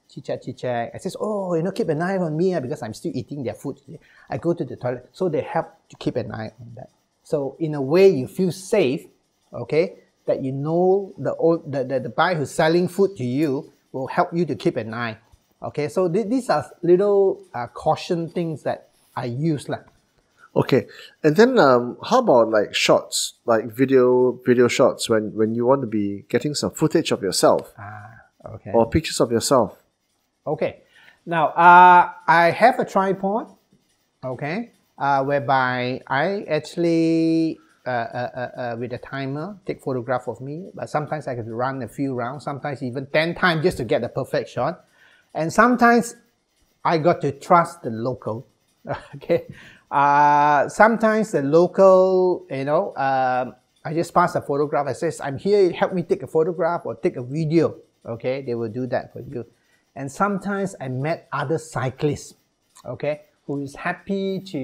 Chit-chat, chit-chat. I says, oh, you know, keep an eye on me because I'm still eating their food today. I go to the toilet, so they help to keep an eye on that. So in a way, you feel safe, okay? That you know the old the, the, the guy who's selling food to you will help you to keep an eye. Okay, so th these are little uh, caution things that I use lah. Okay, and then um, how about like shots, like video video shots when when you want to be getting some footage of yourself, ah, okay, or pictures of yourself. Okay, now uh, I have a tripod. Okay, uh, whereby I actually. Uh, uh, uh, with a timer, take photograph of me, but sometimes I could run a few rounds, sometimes even ten times just to get the perfect shot. And sometimes I got to trust the local, okay? Uh, sometimes the local, you know, uh, I just pass a photograph, I says, I'm here, help me take a photograph or take a video, okay? They will do that for you. And sometimes I met other cyclists, okay, who is happy to,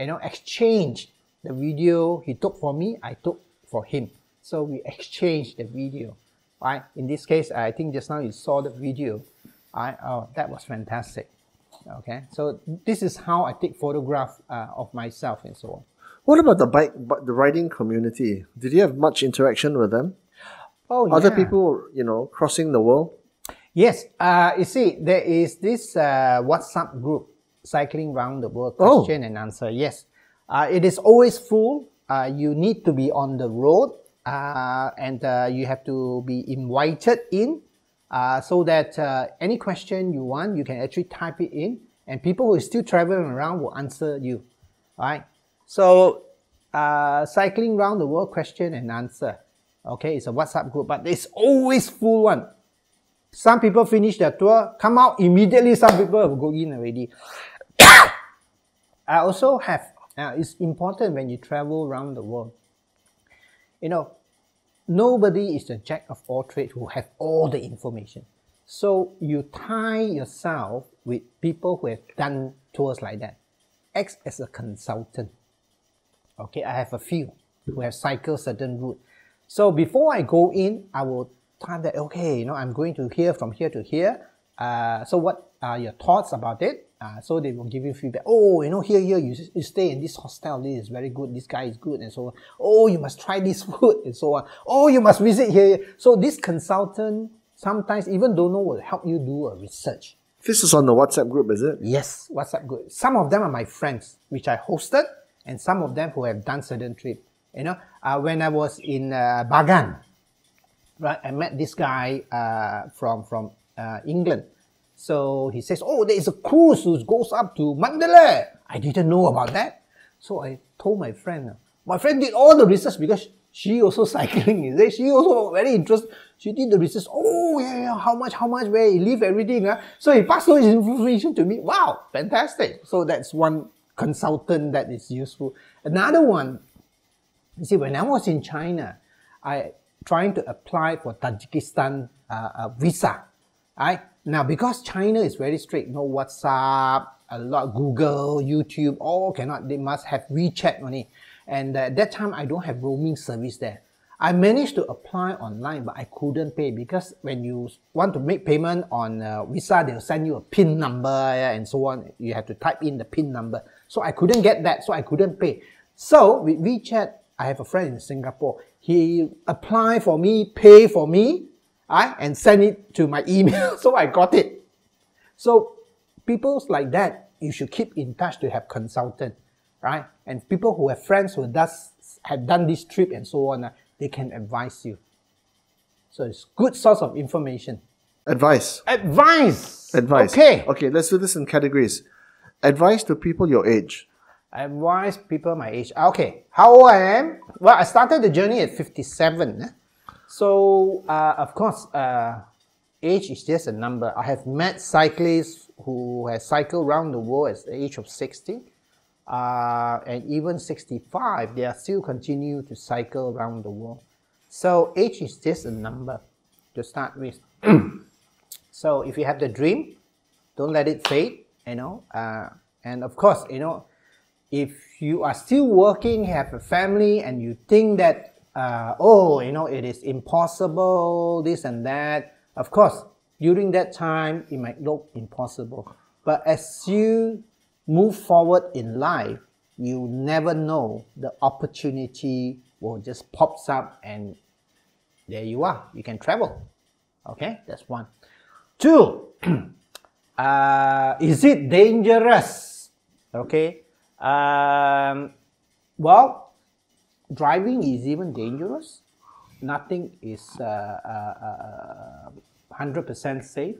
you know, exchange the video he took for me, I took for him. So we exchanged the video, right? In this case, I think just now you saw the video. I, oh, that was fantastic. Okay, so this is how I take photograph uh, of myself and so on. What about the bike, the riding community? Did you have much interaction with them? Oh, other yeah. people, you know, crossing the world? Yes, uh, you see, there is this uh, WhatsApp group, Cycling Round the World, question oh. and answer, yes. Uh, it is always full. Uh, you need to be on the road uh, and uh, you have to be invited in uh, so that uh, any question you want, you can actually type it in and people who are still traveling around will answer you. All right? So uh, cycling round the world question and answer. Okay, it's a WhatsApp group, but it's always full one. Some people finish their tour, come out immediately, some people have go in already. I also have, uh, it's important when you travel around the world. You know, nobody is the jack of all trades who have all the information. So you tie yourself with people who have done tours like that. Act as a consultant. Okay, I have a few who have cycled certain route. So before I go in, I will time that, okay, you know, I'm going to hear from here to here. Uh, so what are your thoughts about it? Uh, so they will give you feedback. Oh, you know, here, here, you, you stay in this hostel. This is very good. This guy is good, and so on. Oh, you must try this food, and so on. Oh, you must visit here. So this consultant sometimes even don't know will help you do a research. This is on the WhatsApp group, is it? Yes, WhatsApp group. Some of them are my friends, which I hosted, and some of them who have done certain trip. You know, uh, when I was in uh, Bagan, right, I met this guy uh, from from uh, England. So he says, oh, there is a cruise who goes up to Mandalay. I didn't know about that. So I told my friend. My friend did all the research because she also cycling. She also very interested. She did the research. Oh, yeah, yeah, how much, how much, where he live, everything. Huh? So he passed all his information to me. Wow, fantastic. So that's one consultant that is useful. Another one, you see, when I was in China, I trying to apply for Tajikistan uh, uh, visa. I, now, because China is very strict, no WhatsApp, a lot Google, YouTube, all cannot, they must have WeChat on it. And at that time, I don't have roaming service there. I managed to apply online, but I couldn't pay because when you want to make payment on uh, Visa, they'll send you a PIN number and so on. You have to type in the PIN number. So I couldn't get that, so I couldn't pay. So with WeChat, I have a friend in Singapore. He applied for me, paid for me, I, and send it to my email, so I got it. So people like that, you should keep in touch to have consultant, right? And people who have friends who does, have done this trip and so on, uh, they can advise you. So it's good source of information. Advice. Advice. Advice. Okay. Okay, let's do this in categories. Advice to people your age. Advice people my age. Okay, how old I am? Well, I started the journey at fifty-seven. Eh? So, uh, of course, uh, age is just a number. I have met cyclists who have cycled around the world at the age of sixty, uh, and even sixty-five, they are still continue to cycle around the world. So, age is just a number to start with. So, if you have the dream, don't let it fade, you know. Uh, and of course, you know, if you are still working, have a family, and you think that Uh, oh, you know, it is impossible, this and that. Of course, during that time, it might look impossible. But as you move forward in life, you never know, the opportunity will just pops up and there you are. You can travel. Okay, that's one. Two, uh, is it dangerous? Okay. Um, well, driving is even dangerous. Nothing is uh, uh, uh, one hundred percent safe.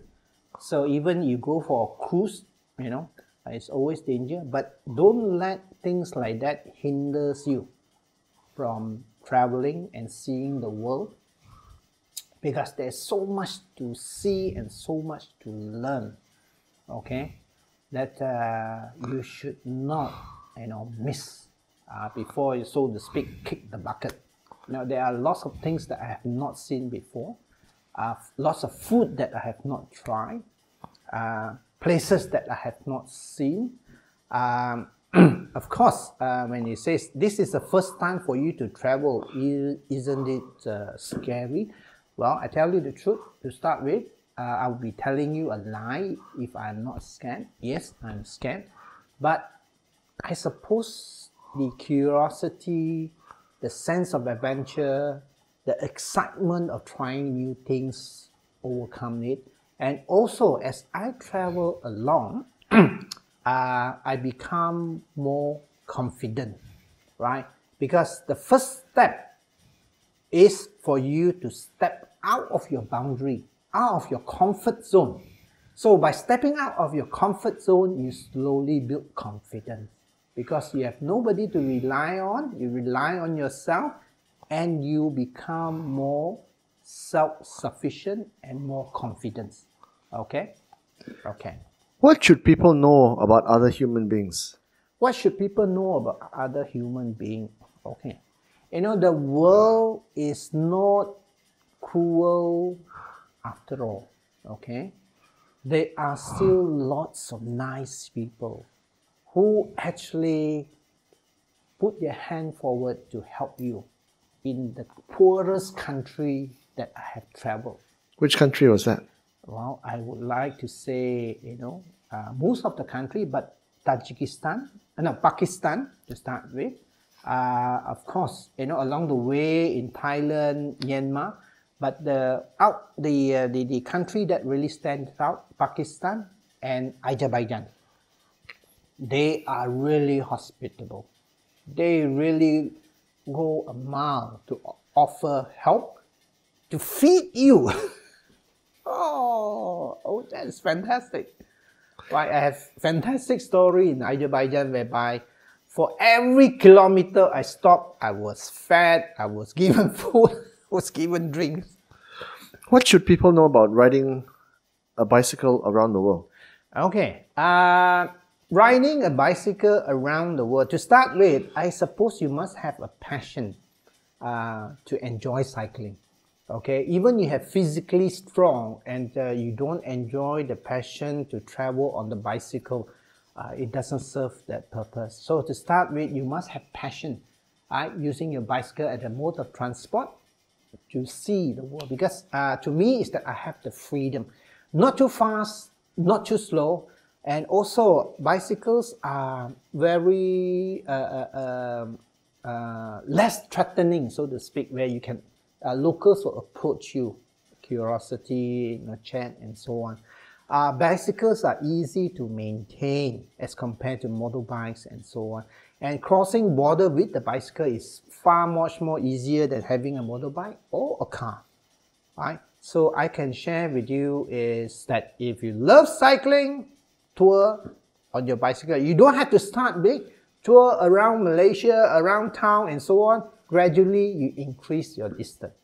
So even you go for a cruise, you know, it's always danger. But don't let things like that hinders you from traveling and seeing the world, because there's so much to see and so much to learn. Okay, that uh, you should not, you know, miss. Uh, before you, so to speak, kick the bucket. Now, there are lots of things that I have not seen before, uh, lots of food that I have not tried, uh, places that I have not seen. Um, of course, uh, when he says, this is the first time for you to travel, isn't it uh, scary? Well, I tell you the truth, to start with, uh, I'll be telling you a lie if I'm not scared. Yes, I'm scared, but I suppose the curiosity, the sense of adventure, the excitement of trying new things overcome it. And also, as I travel along, uh, I become more confident, right? Because the first step is for you to step out of your boundary, out of your comfort zone. So by stepping out of your comfort zone, you slowly build confidence. because you have nobody to rely on. You rely on yourself and you become more self-sufficient and more confident. Okay? Okay. What should people know about other human beings? What should people know about other human beings? Okay. You know, the world is not cruel after all. Okay? There are still lots of nice people who actually put their hand forward to help you in the poorest country that I have traveled. Which country was that? Well, I would like to say, you know, uh, most of the country, but Tajikistan, uh, no, Pakistan to start with. Uh, of course, you know, along the way in Thailand, Myanmar, but the out the uh, the, the country that really stands out, Pakistan and Azerbaijan. They are really hospitable. They really go a mile to offer help, to feed you. Oh, oh, that's fantastic. Right, I have fantastic story in Azerbaijan whereby for every kilometer I stopped, I was fed, I was given food, I was given drinks. What should people know about riding a bicycle around the world? Okay. Uh, riding a bicycle around the world. To start with, I suppose you must have a passion uh, to enjoy cycling. Okay, even you have physically strong and uh, you don't enjoy the passion to travel on the bicycle, uh, it doesn't serve that purpose. So to start with, you must have passion, right? Using your bicycle as a mode of transport to see the world. Because uh, to me, is that I have the freedom. Not too fast, not too slow. And also, bicycles are very uh, uh, uh, uh, less threatening, so to speak, where you can... Uh, locals will approach you, curiosity, you know, chat and so on. Uh, bicycles are easy to maintain as compared to motorbikes and so on. And crossing border with the bicycle is far much more easier than having a motorbike or a car. Right? So I can share with you is that if you love cycling, tour on your bicycle. You don't have to start big, tour around Malaysia, around town and so on. Gradually, you increase your distance.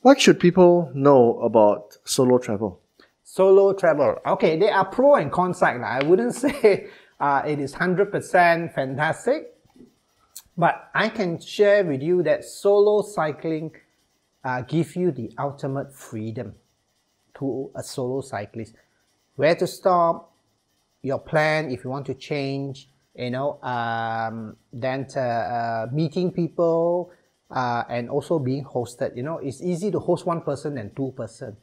What should people know about solo travel? Solo travel. Okay, there are pros and cons. Like I wouldn't say uh, it is one hundred percent fantastic. But I can share with you that solo cycling uh, gives you the ultimate freedom to a solo cyclist. Where to stop, your plan if you want to change. You know, um, then uh, uh, meeting people uh, and also being hosted. You know, it's easy to host one person than two person,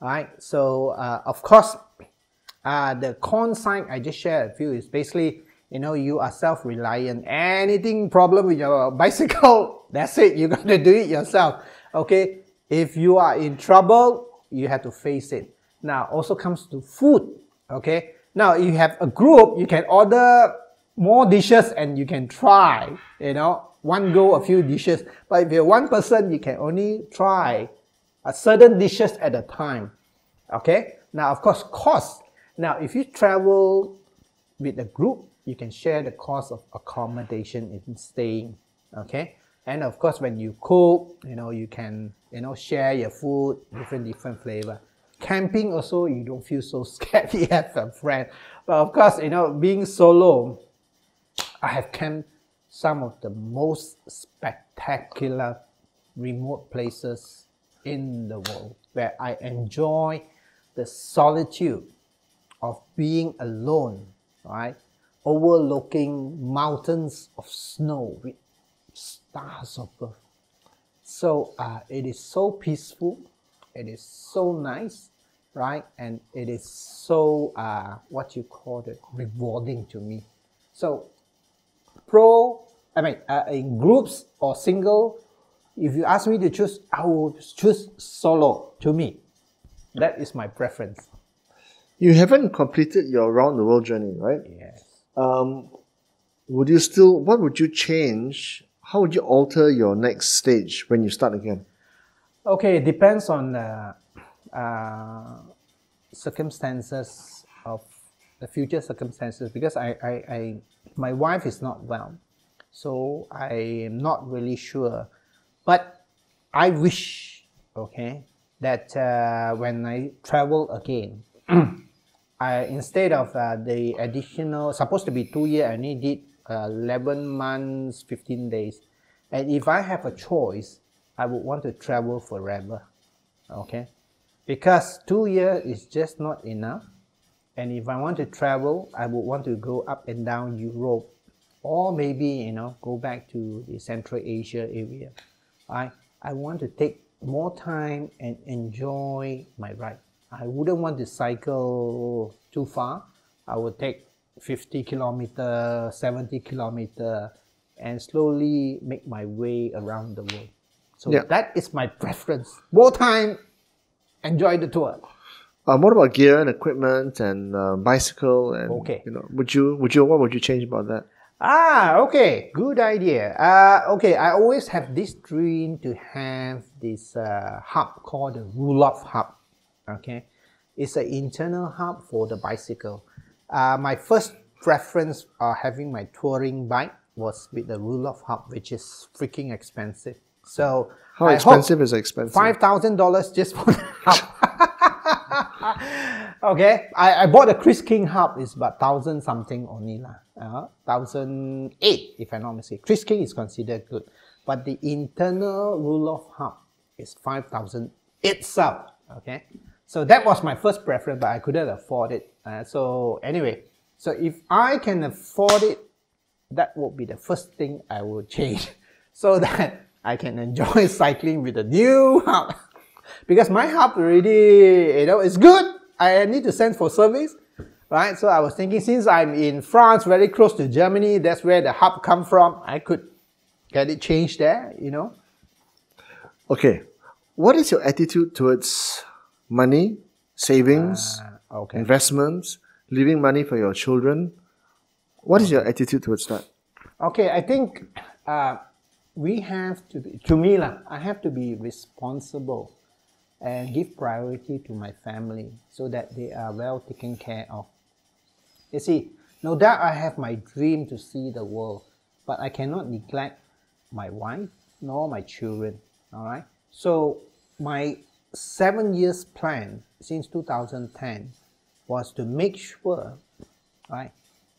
right? So, uh, of course, uh, the con sign I just shared with you is basically, you know, you are self-reliant. Anything problem with your bicycle, that's it. You're going to do it yourself, okay? If you are in trouble, you have to face it. Now, also comes to food, okay? Now, you have a group, you can order more dishes and you can try, you know, one go a few dishes. But if you're one person, you can only try a certain dishes at a time. Okay? Now, of course, cost. Now, if you travel with a group, you can share the cost of accommodation in staying. Okay? And of course, when you cook, you know, you can, you know, share your food, different, different flavor. Camping also, you don't feel so scared. You have a friend. But of course, you know, being solo, I have camped some of the most spectacular remote places in the world where I enjoy the solitude of being alone, right? Overlooking mountains of snow with stars above. So uh, it is so peaceful, it is so nice, right? And it is so, uh, what you call it, rewarding to me. So, Pro, I mean, uh, in groups or single, if you ask me to choose, I will choose solo to me. That is my preference. You haven't completed your round the world journey, right? Yes. Um, would you still, what would you change? How would you alter your next stage when you start again? Okay, it depends on the uh, circumstances of the future circumstances, because I, I, I my wife is not well, so I am not really sure. But I wish, okay, that uh, when I travel again, I instead of uh, the additional supposed to be two year, I need it uh, eleven months, fifteen days, and if I have a choice, I would want to travel forever, okay, because two years is just not enough. And if I want to travel, I would want to go up and down Europe, or maybe, you know, go back to the Central Asia area. I I want to take more time and enjoy my ride. I wouldn't want to cycle too far. I would take fifty kilometers, seventy kilometers, and slowly make my way around the world. So yeah, that is my preference. More time, enjoy the tour. Uh, what about gear and equipment and uh, bicycle and okay, you know, would you would you what would you change about that? Ah, okay, good idea. Uh, okay, I always have this dream to have this uh, hub called the Rohloff hub. Okay, it's an internal hub for the bicycle. Uh, my first preference of having my touring bike was with the Rohloff hub, which is freaking expensive. So how I expensive is expensive? Five thousand dollars just for the hub. Okay, I, I bought a Chris King hub. It's about thousand something only lah. Uh, thousand eight, if I'm not mistaken. Chris King is considered good, but the internal Rohloff hub is five thousand itself. Okay, so that was my first preference, but I couldn't afford it. Uh, so anyway, so if I can afford it, that would be the first thing I will change, so that I can enjoy cycling with a new hub. Because my hub already, you know, it's good. I need to send for service, right? So I was thinking, since I'm in France, very close to Germany, that's where the hub come from, I could get it changed there, you know. Okay. What is your attitude towards money, savings, uh, okay, investments, leaving money for your children? What is your attitude towards that? Okay, I think... Uh, we have to be, to me lah, I have to be responsible and give priority to my family so that they are well taken care of. You see, no doubt I have my dream to see the world, but I cannot neglect my wife nor my children, alright? So my seven years plan since two thousand ten was to make sure, right,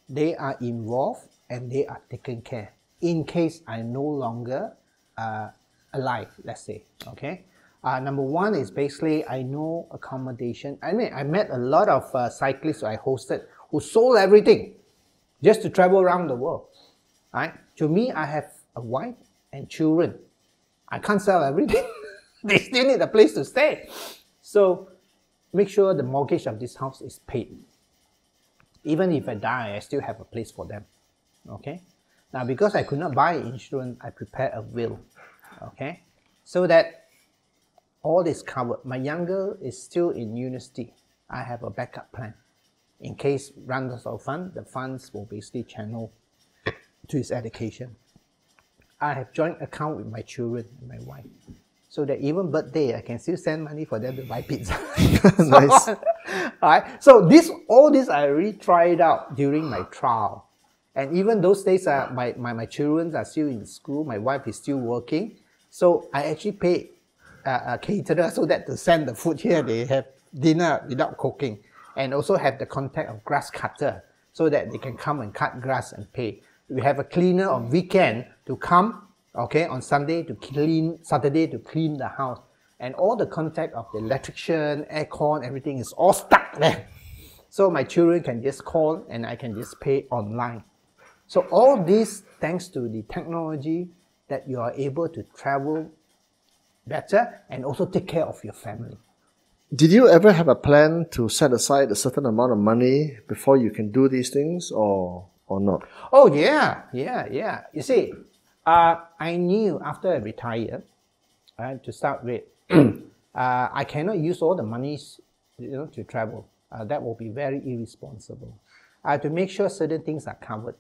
they are involved and they are taken care of in case I'm no longer uh, alive, let's say, okay? Uh, number one is basically I know accommodation. I mean, I met a lot of uh, cyclists I hosted who sold everything just to travel around the world, right? To me, I have a wife and children. I can't sell everything. They still need a place to stay. So make sure the mortgage of this house is paid. Even if I die, I still have a place for them, okay? Now, because I could not buy insurance, I prepared a will, okay? So that all is covered. My younger is still in university. I have a backup plan. In case run out of funds, the funds will basically channel to his education. I have joint account with my children and my wife, so that even birthday, I can still send money for them to buy pizza. Nice. So, all right. So this, all this I already tried out during my trial. And even those days, uh, my, my, my children are still in school, my wife is still working. So I actually pay uh, a caterer so that to send the food here, they have dinner without cooking. And also have the contact of grass cutter so that they can come and cut grass and pay. We have a cleaner on weekend to come, okay, on Sunday to clean, Saturday to clean the house. And all the contact of the electrician, aircon, everything is all stuck there. So my children can just call and I can just pay online. So all this, thanks to the technology, that you are able to travel better and also take care of your family. Did you ever have a plan to set aside a certain amount of money before you can do these things, or or not? Oh yeah, yeah, yeah. You see, uh, I knew after I retire, uh, to start with, uh, I cannot use all the monies, you know, to travel. Uh, that will be very irresponsible. I have to make sure certain things are covered.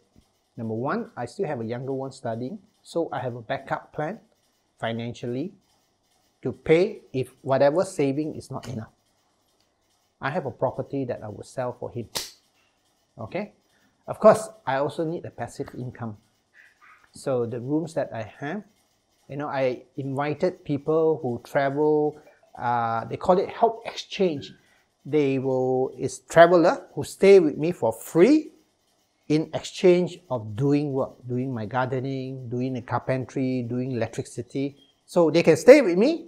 Number one, I still have a younger one studying, so I have a backup plan financially to pay if whatever saving is not enough. I have a property that I will sell for him. Okay. Of course, I also need a passive income. So the rooms that I have, you know, I invited people who travel, uh, they call it help exchange. They will, it's traveler who stay with me for free in exchange of doing work, doing my gardening, doing the carpentry, doing electricity. So they can stay with me,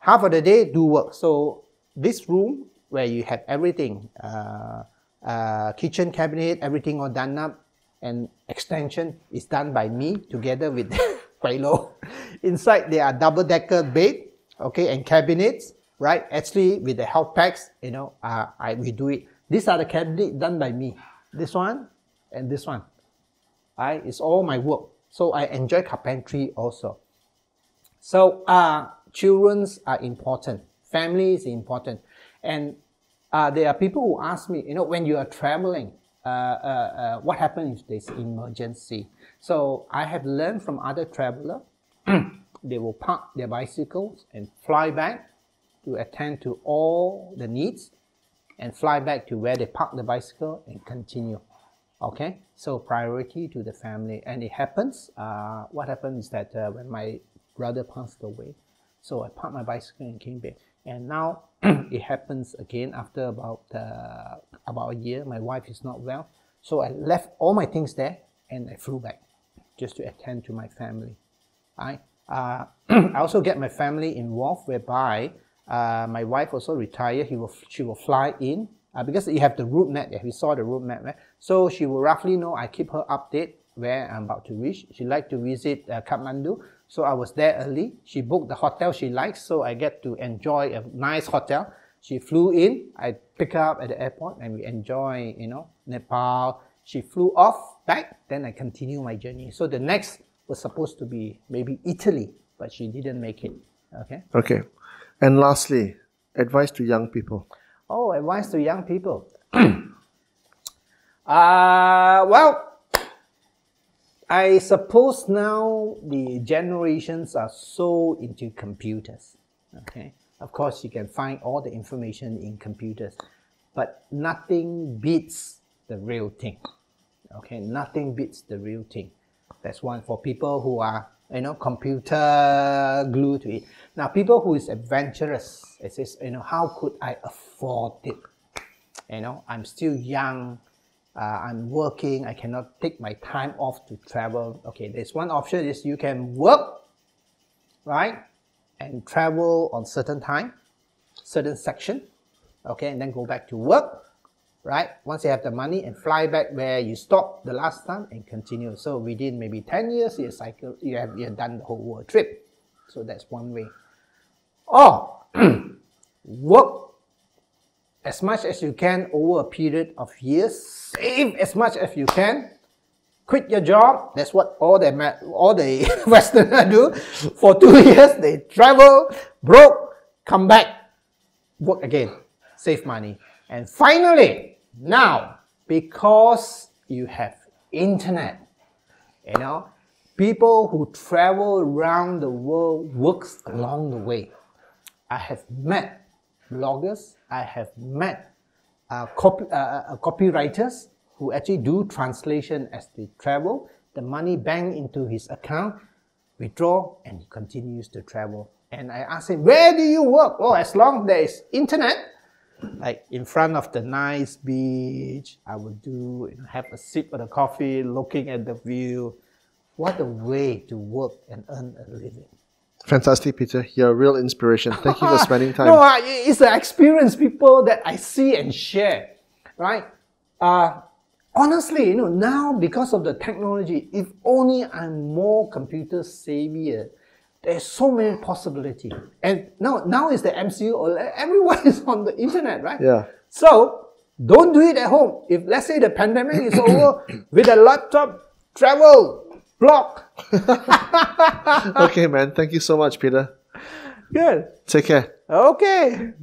half of the day do work. So this room where you have everything, uh, uh, kitchen cabinet, everything all done up, and extension is done by me together with quite low. Inside there are double-decker bed, okay, and cabinets, right? Actually, with the health packs, you know, uh, I we do it. These are the cabinets done by me. This one and this one, right? It's all my work. So I enjoy carpentry also. So uh, childrens are important. Family is important. And uh, there are people who ask me, you know, when you are traveling, Uh, uh, uh, what happens if there's emergency? So I have learned from other travelers, they will park their bicycles and fly back to attend to all the needs and fly back to where they park the bicycle and continue. Okay, so priority to the family. And it happens, uh, what happens is that uh, when my brother passed away, so I parked my bicycle and came back. And now it happens again after about uh, about a year. My wife is not well, so I left all my things there and I flew back just to attend to my family. I uh, I also get my family involved, whereby uh, my wife also retired. He will she will fly in uh, because you have the route map. We saw the route map, right? So she will roughly know. I keep her updated where I'm about to reach. She likes to visit uh, Kathmandu. So I was there early. She booked the hotel she likes, so I get to enjoy a nice hotel. She flew in, I pick her up at the airport, and we enjoy, you know, Nepal. She flew off back, then I continue my journey. So the next was supposed to be maybe Italy, but she didn't make it. Okay. Okay. And lastly, advice to young people. Oh, advice to young people. uh, well. I suppose now the generations are so into computers, okay? Of course, you can find all the information in computers, but nothing beats the real thing, okay? Nothing beats the real thing. That's one for people who are, you know, computer glued to it. Now, people who is adventurous, it says, you know, how could I afford it? You know, I'm still young. Uh, I'm working, I cannot take my time off to travel. Okay, there's one option is you can work, right, and travel on certain time, certain section, okay, and then go back to work, right, once you have the money and fly back where you stopped the last time and continue. So within maybe ten years, you cycle, you have you have done the whole world trip. So that's one way. Or work as much as you can over a period of years, save as much as you can, quit your job. That's what all the all the Westerners do. For two years, they travel, broke, come back, work again, save money. And finally, now, because you have internet, you know, people who travel around the world works along the way. I have met bloggers, I have met uh, copy, uh, copywriters who actually do translation as they travel. The money bank into his account, withdraw, and he continues to travel. And I asked him, where do you work? Oh, as long as there is internet, like in front of the nice beach, I would do, you know, have a sip of the coffee, looking at the view. What a way to work and earn a living. Fantastic, Peter. You're a real inspiration. Thank you for spending time. No, it's the experience, people, that I see and share, right? Uh, honestly, you know, now because of the technology, if only I'm more computer savvy, there's so many possibilities. And now, now is the M C U, or everyone is on the internet, right? Yeah. So don't do it at home. If let's say the pandemic is over, with a laptop, travel. Block. Okay, man. Thank you so much, Peter. Good. Take care. Okay.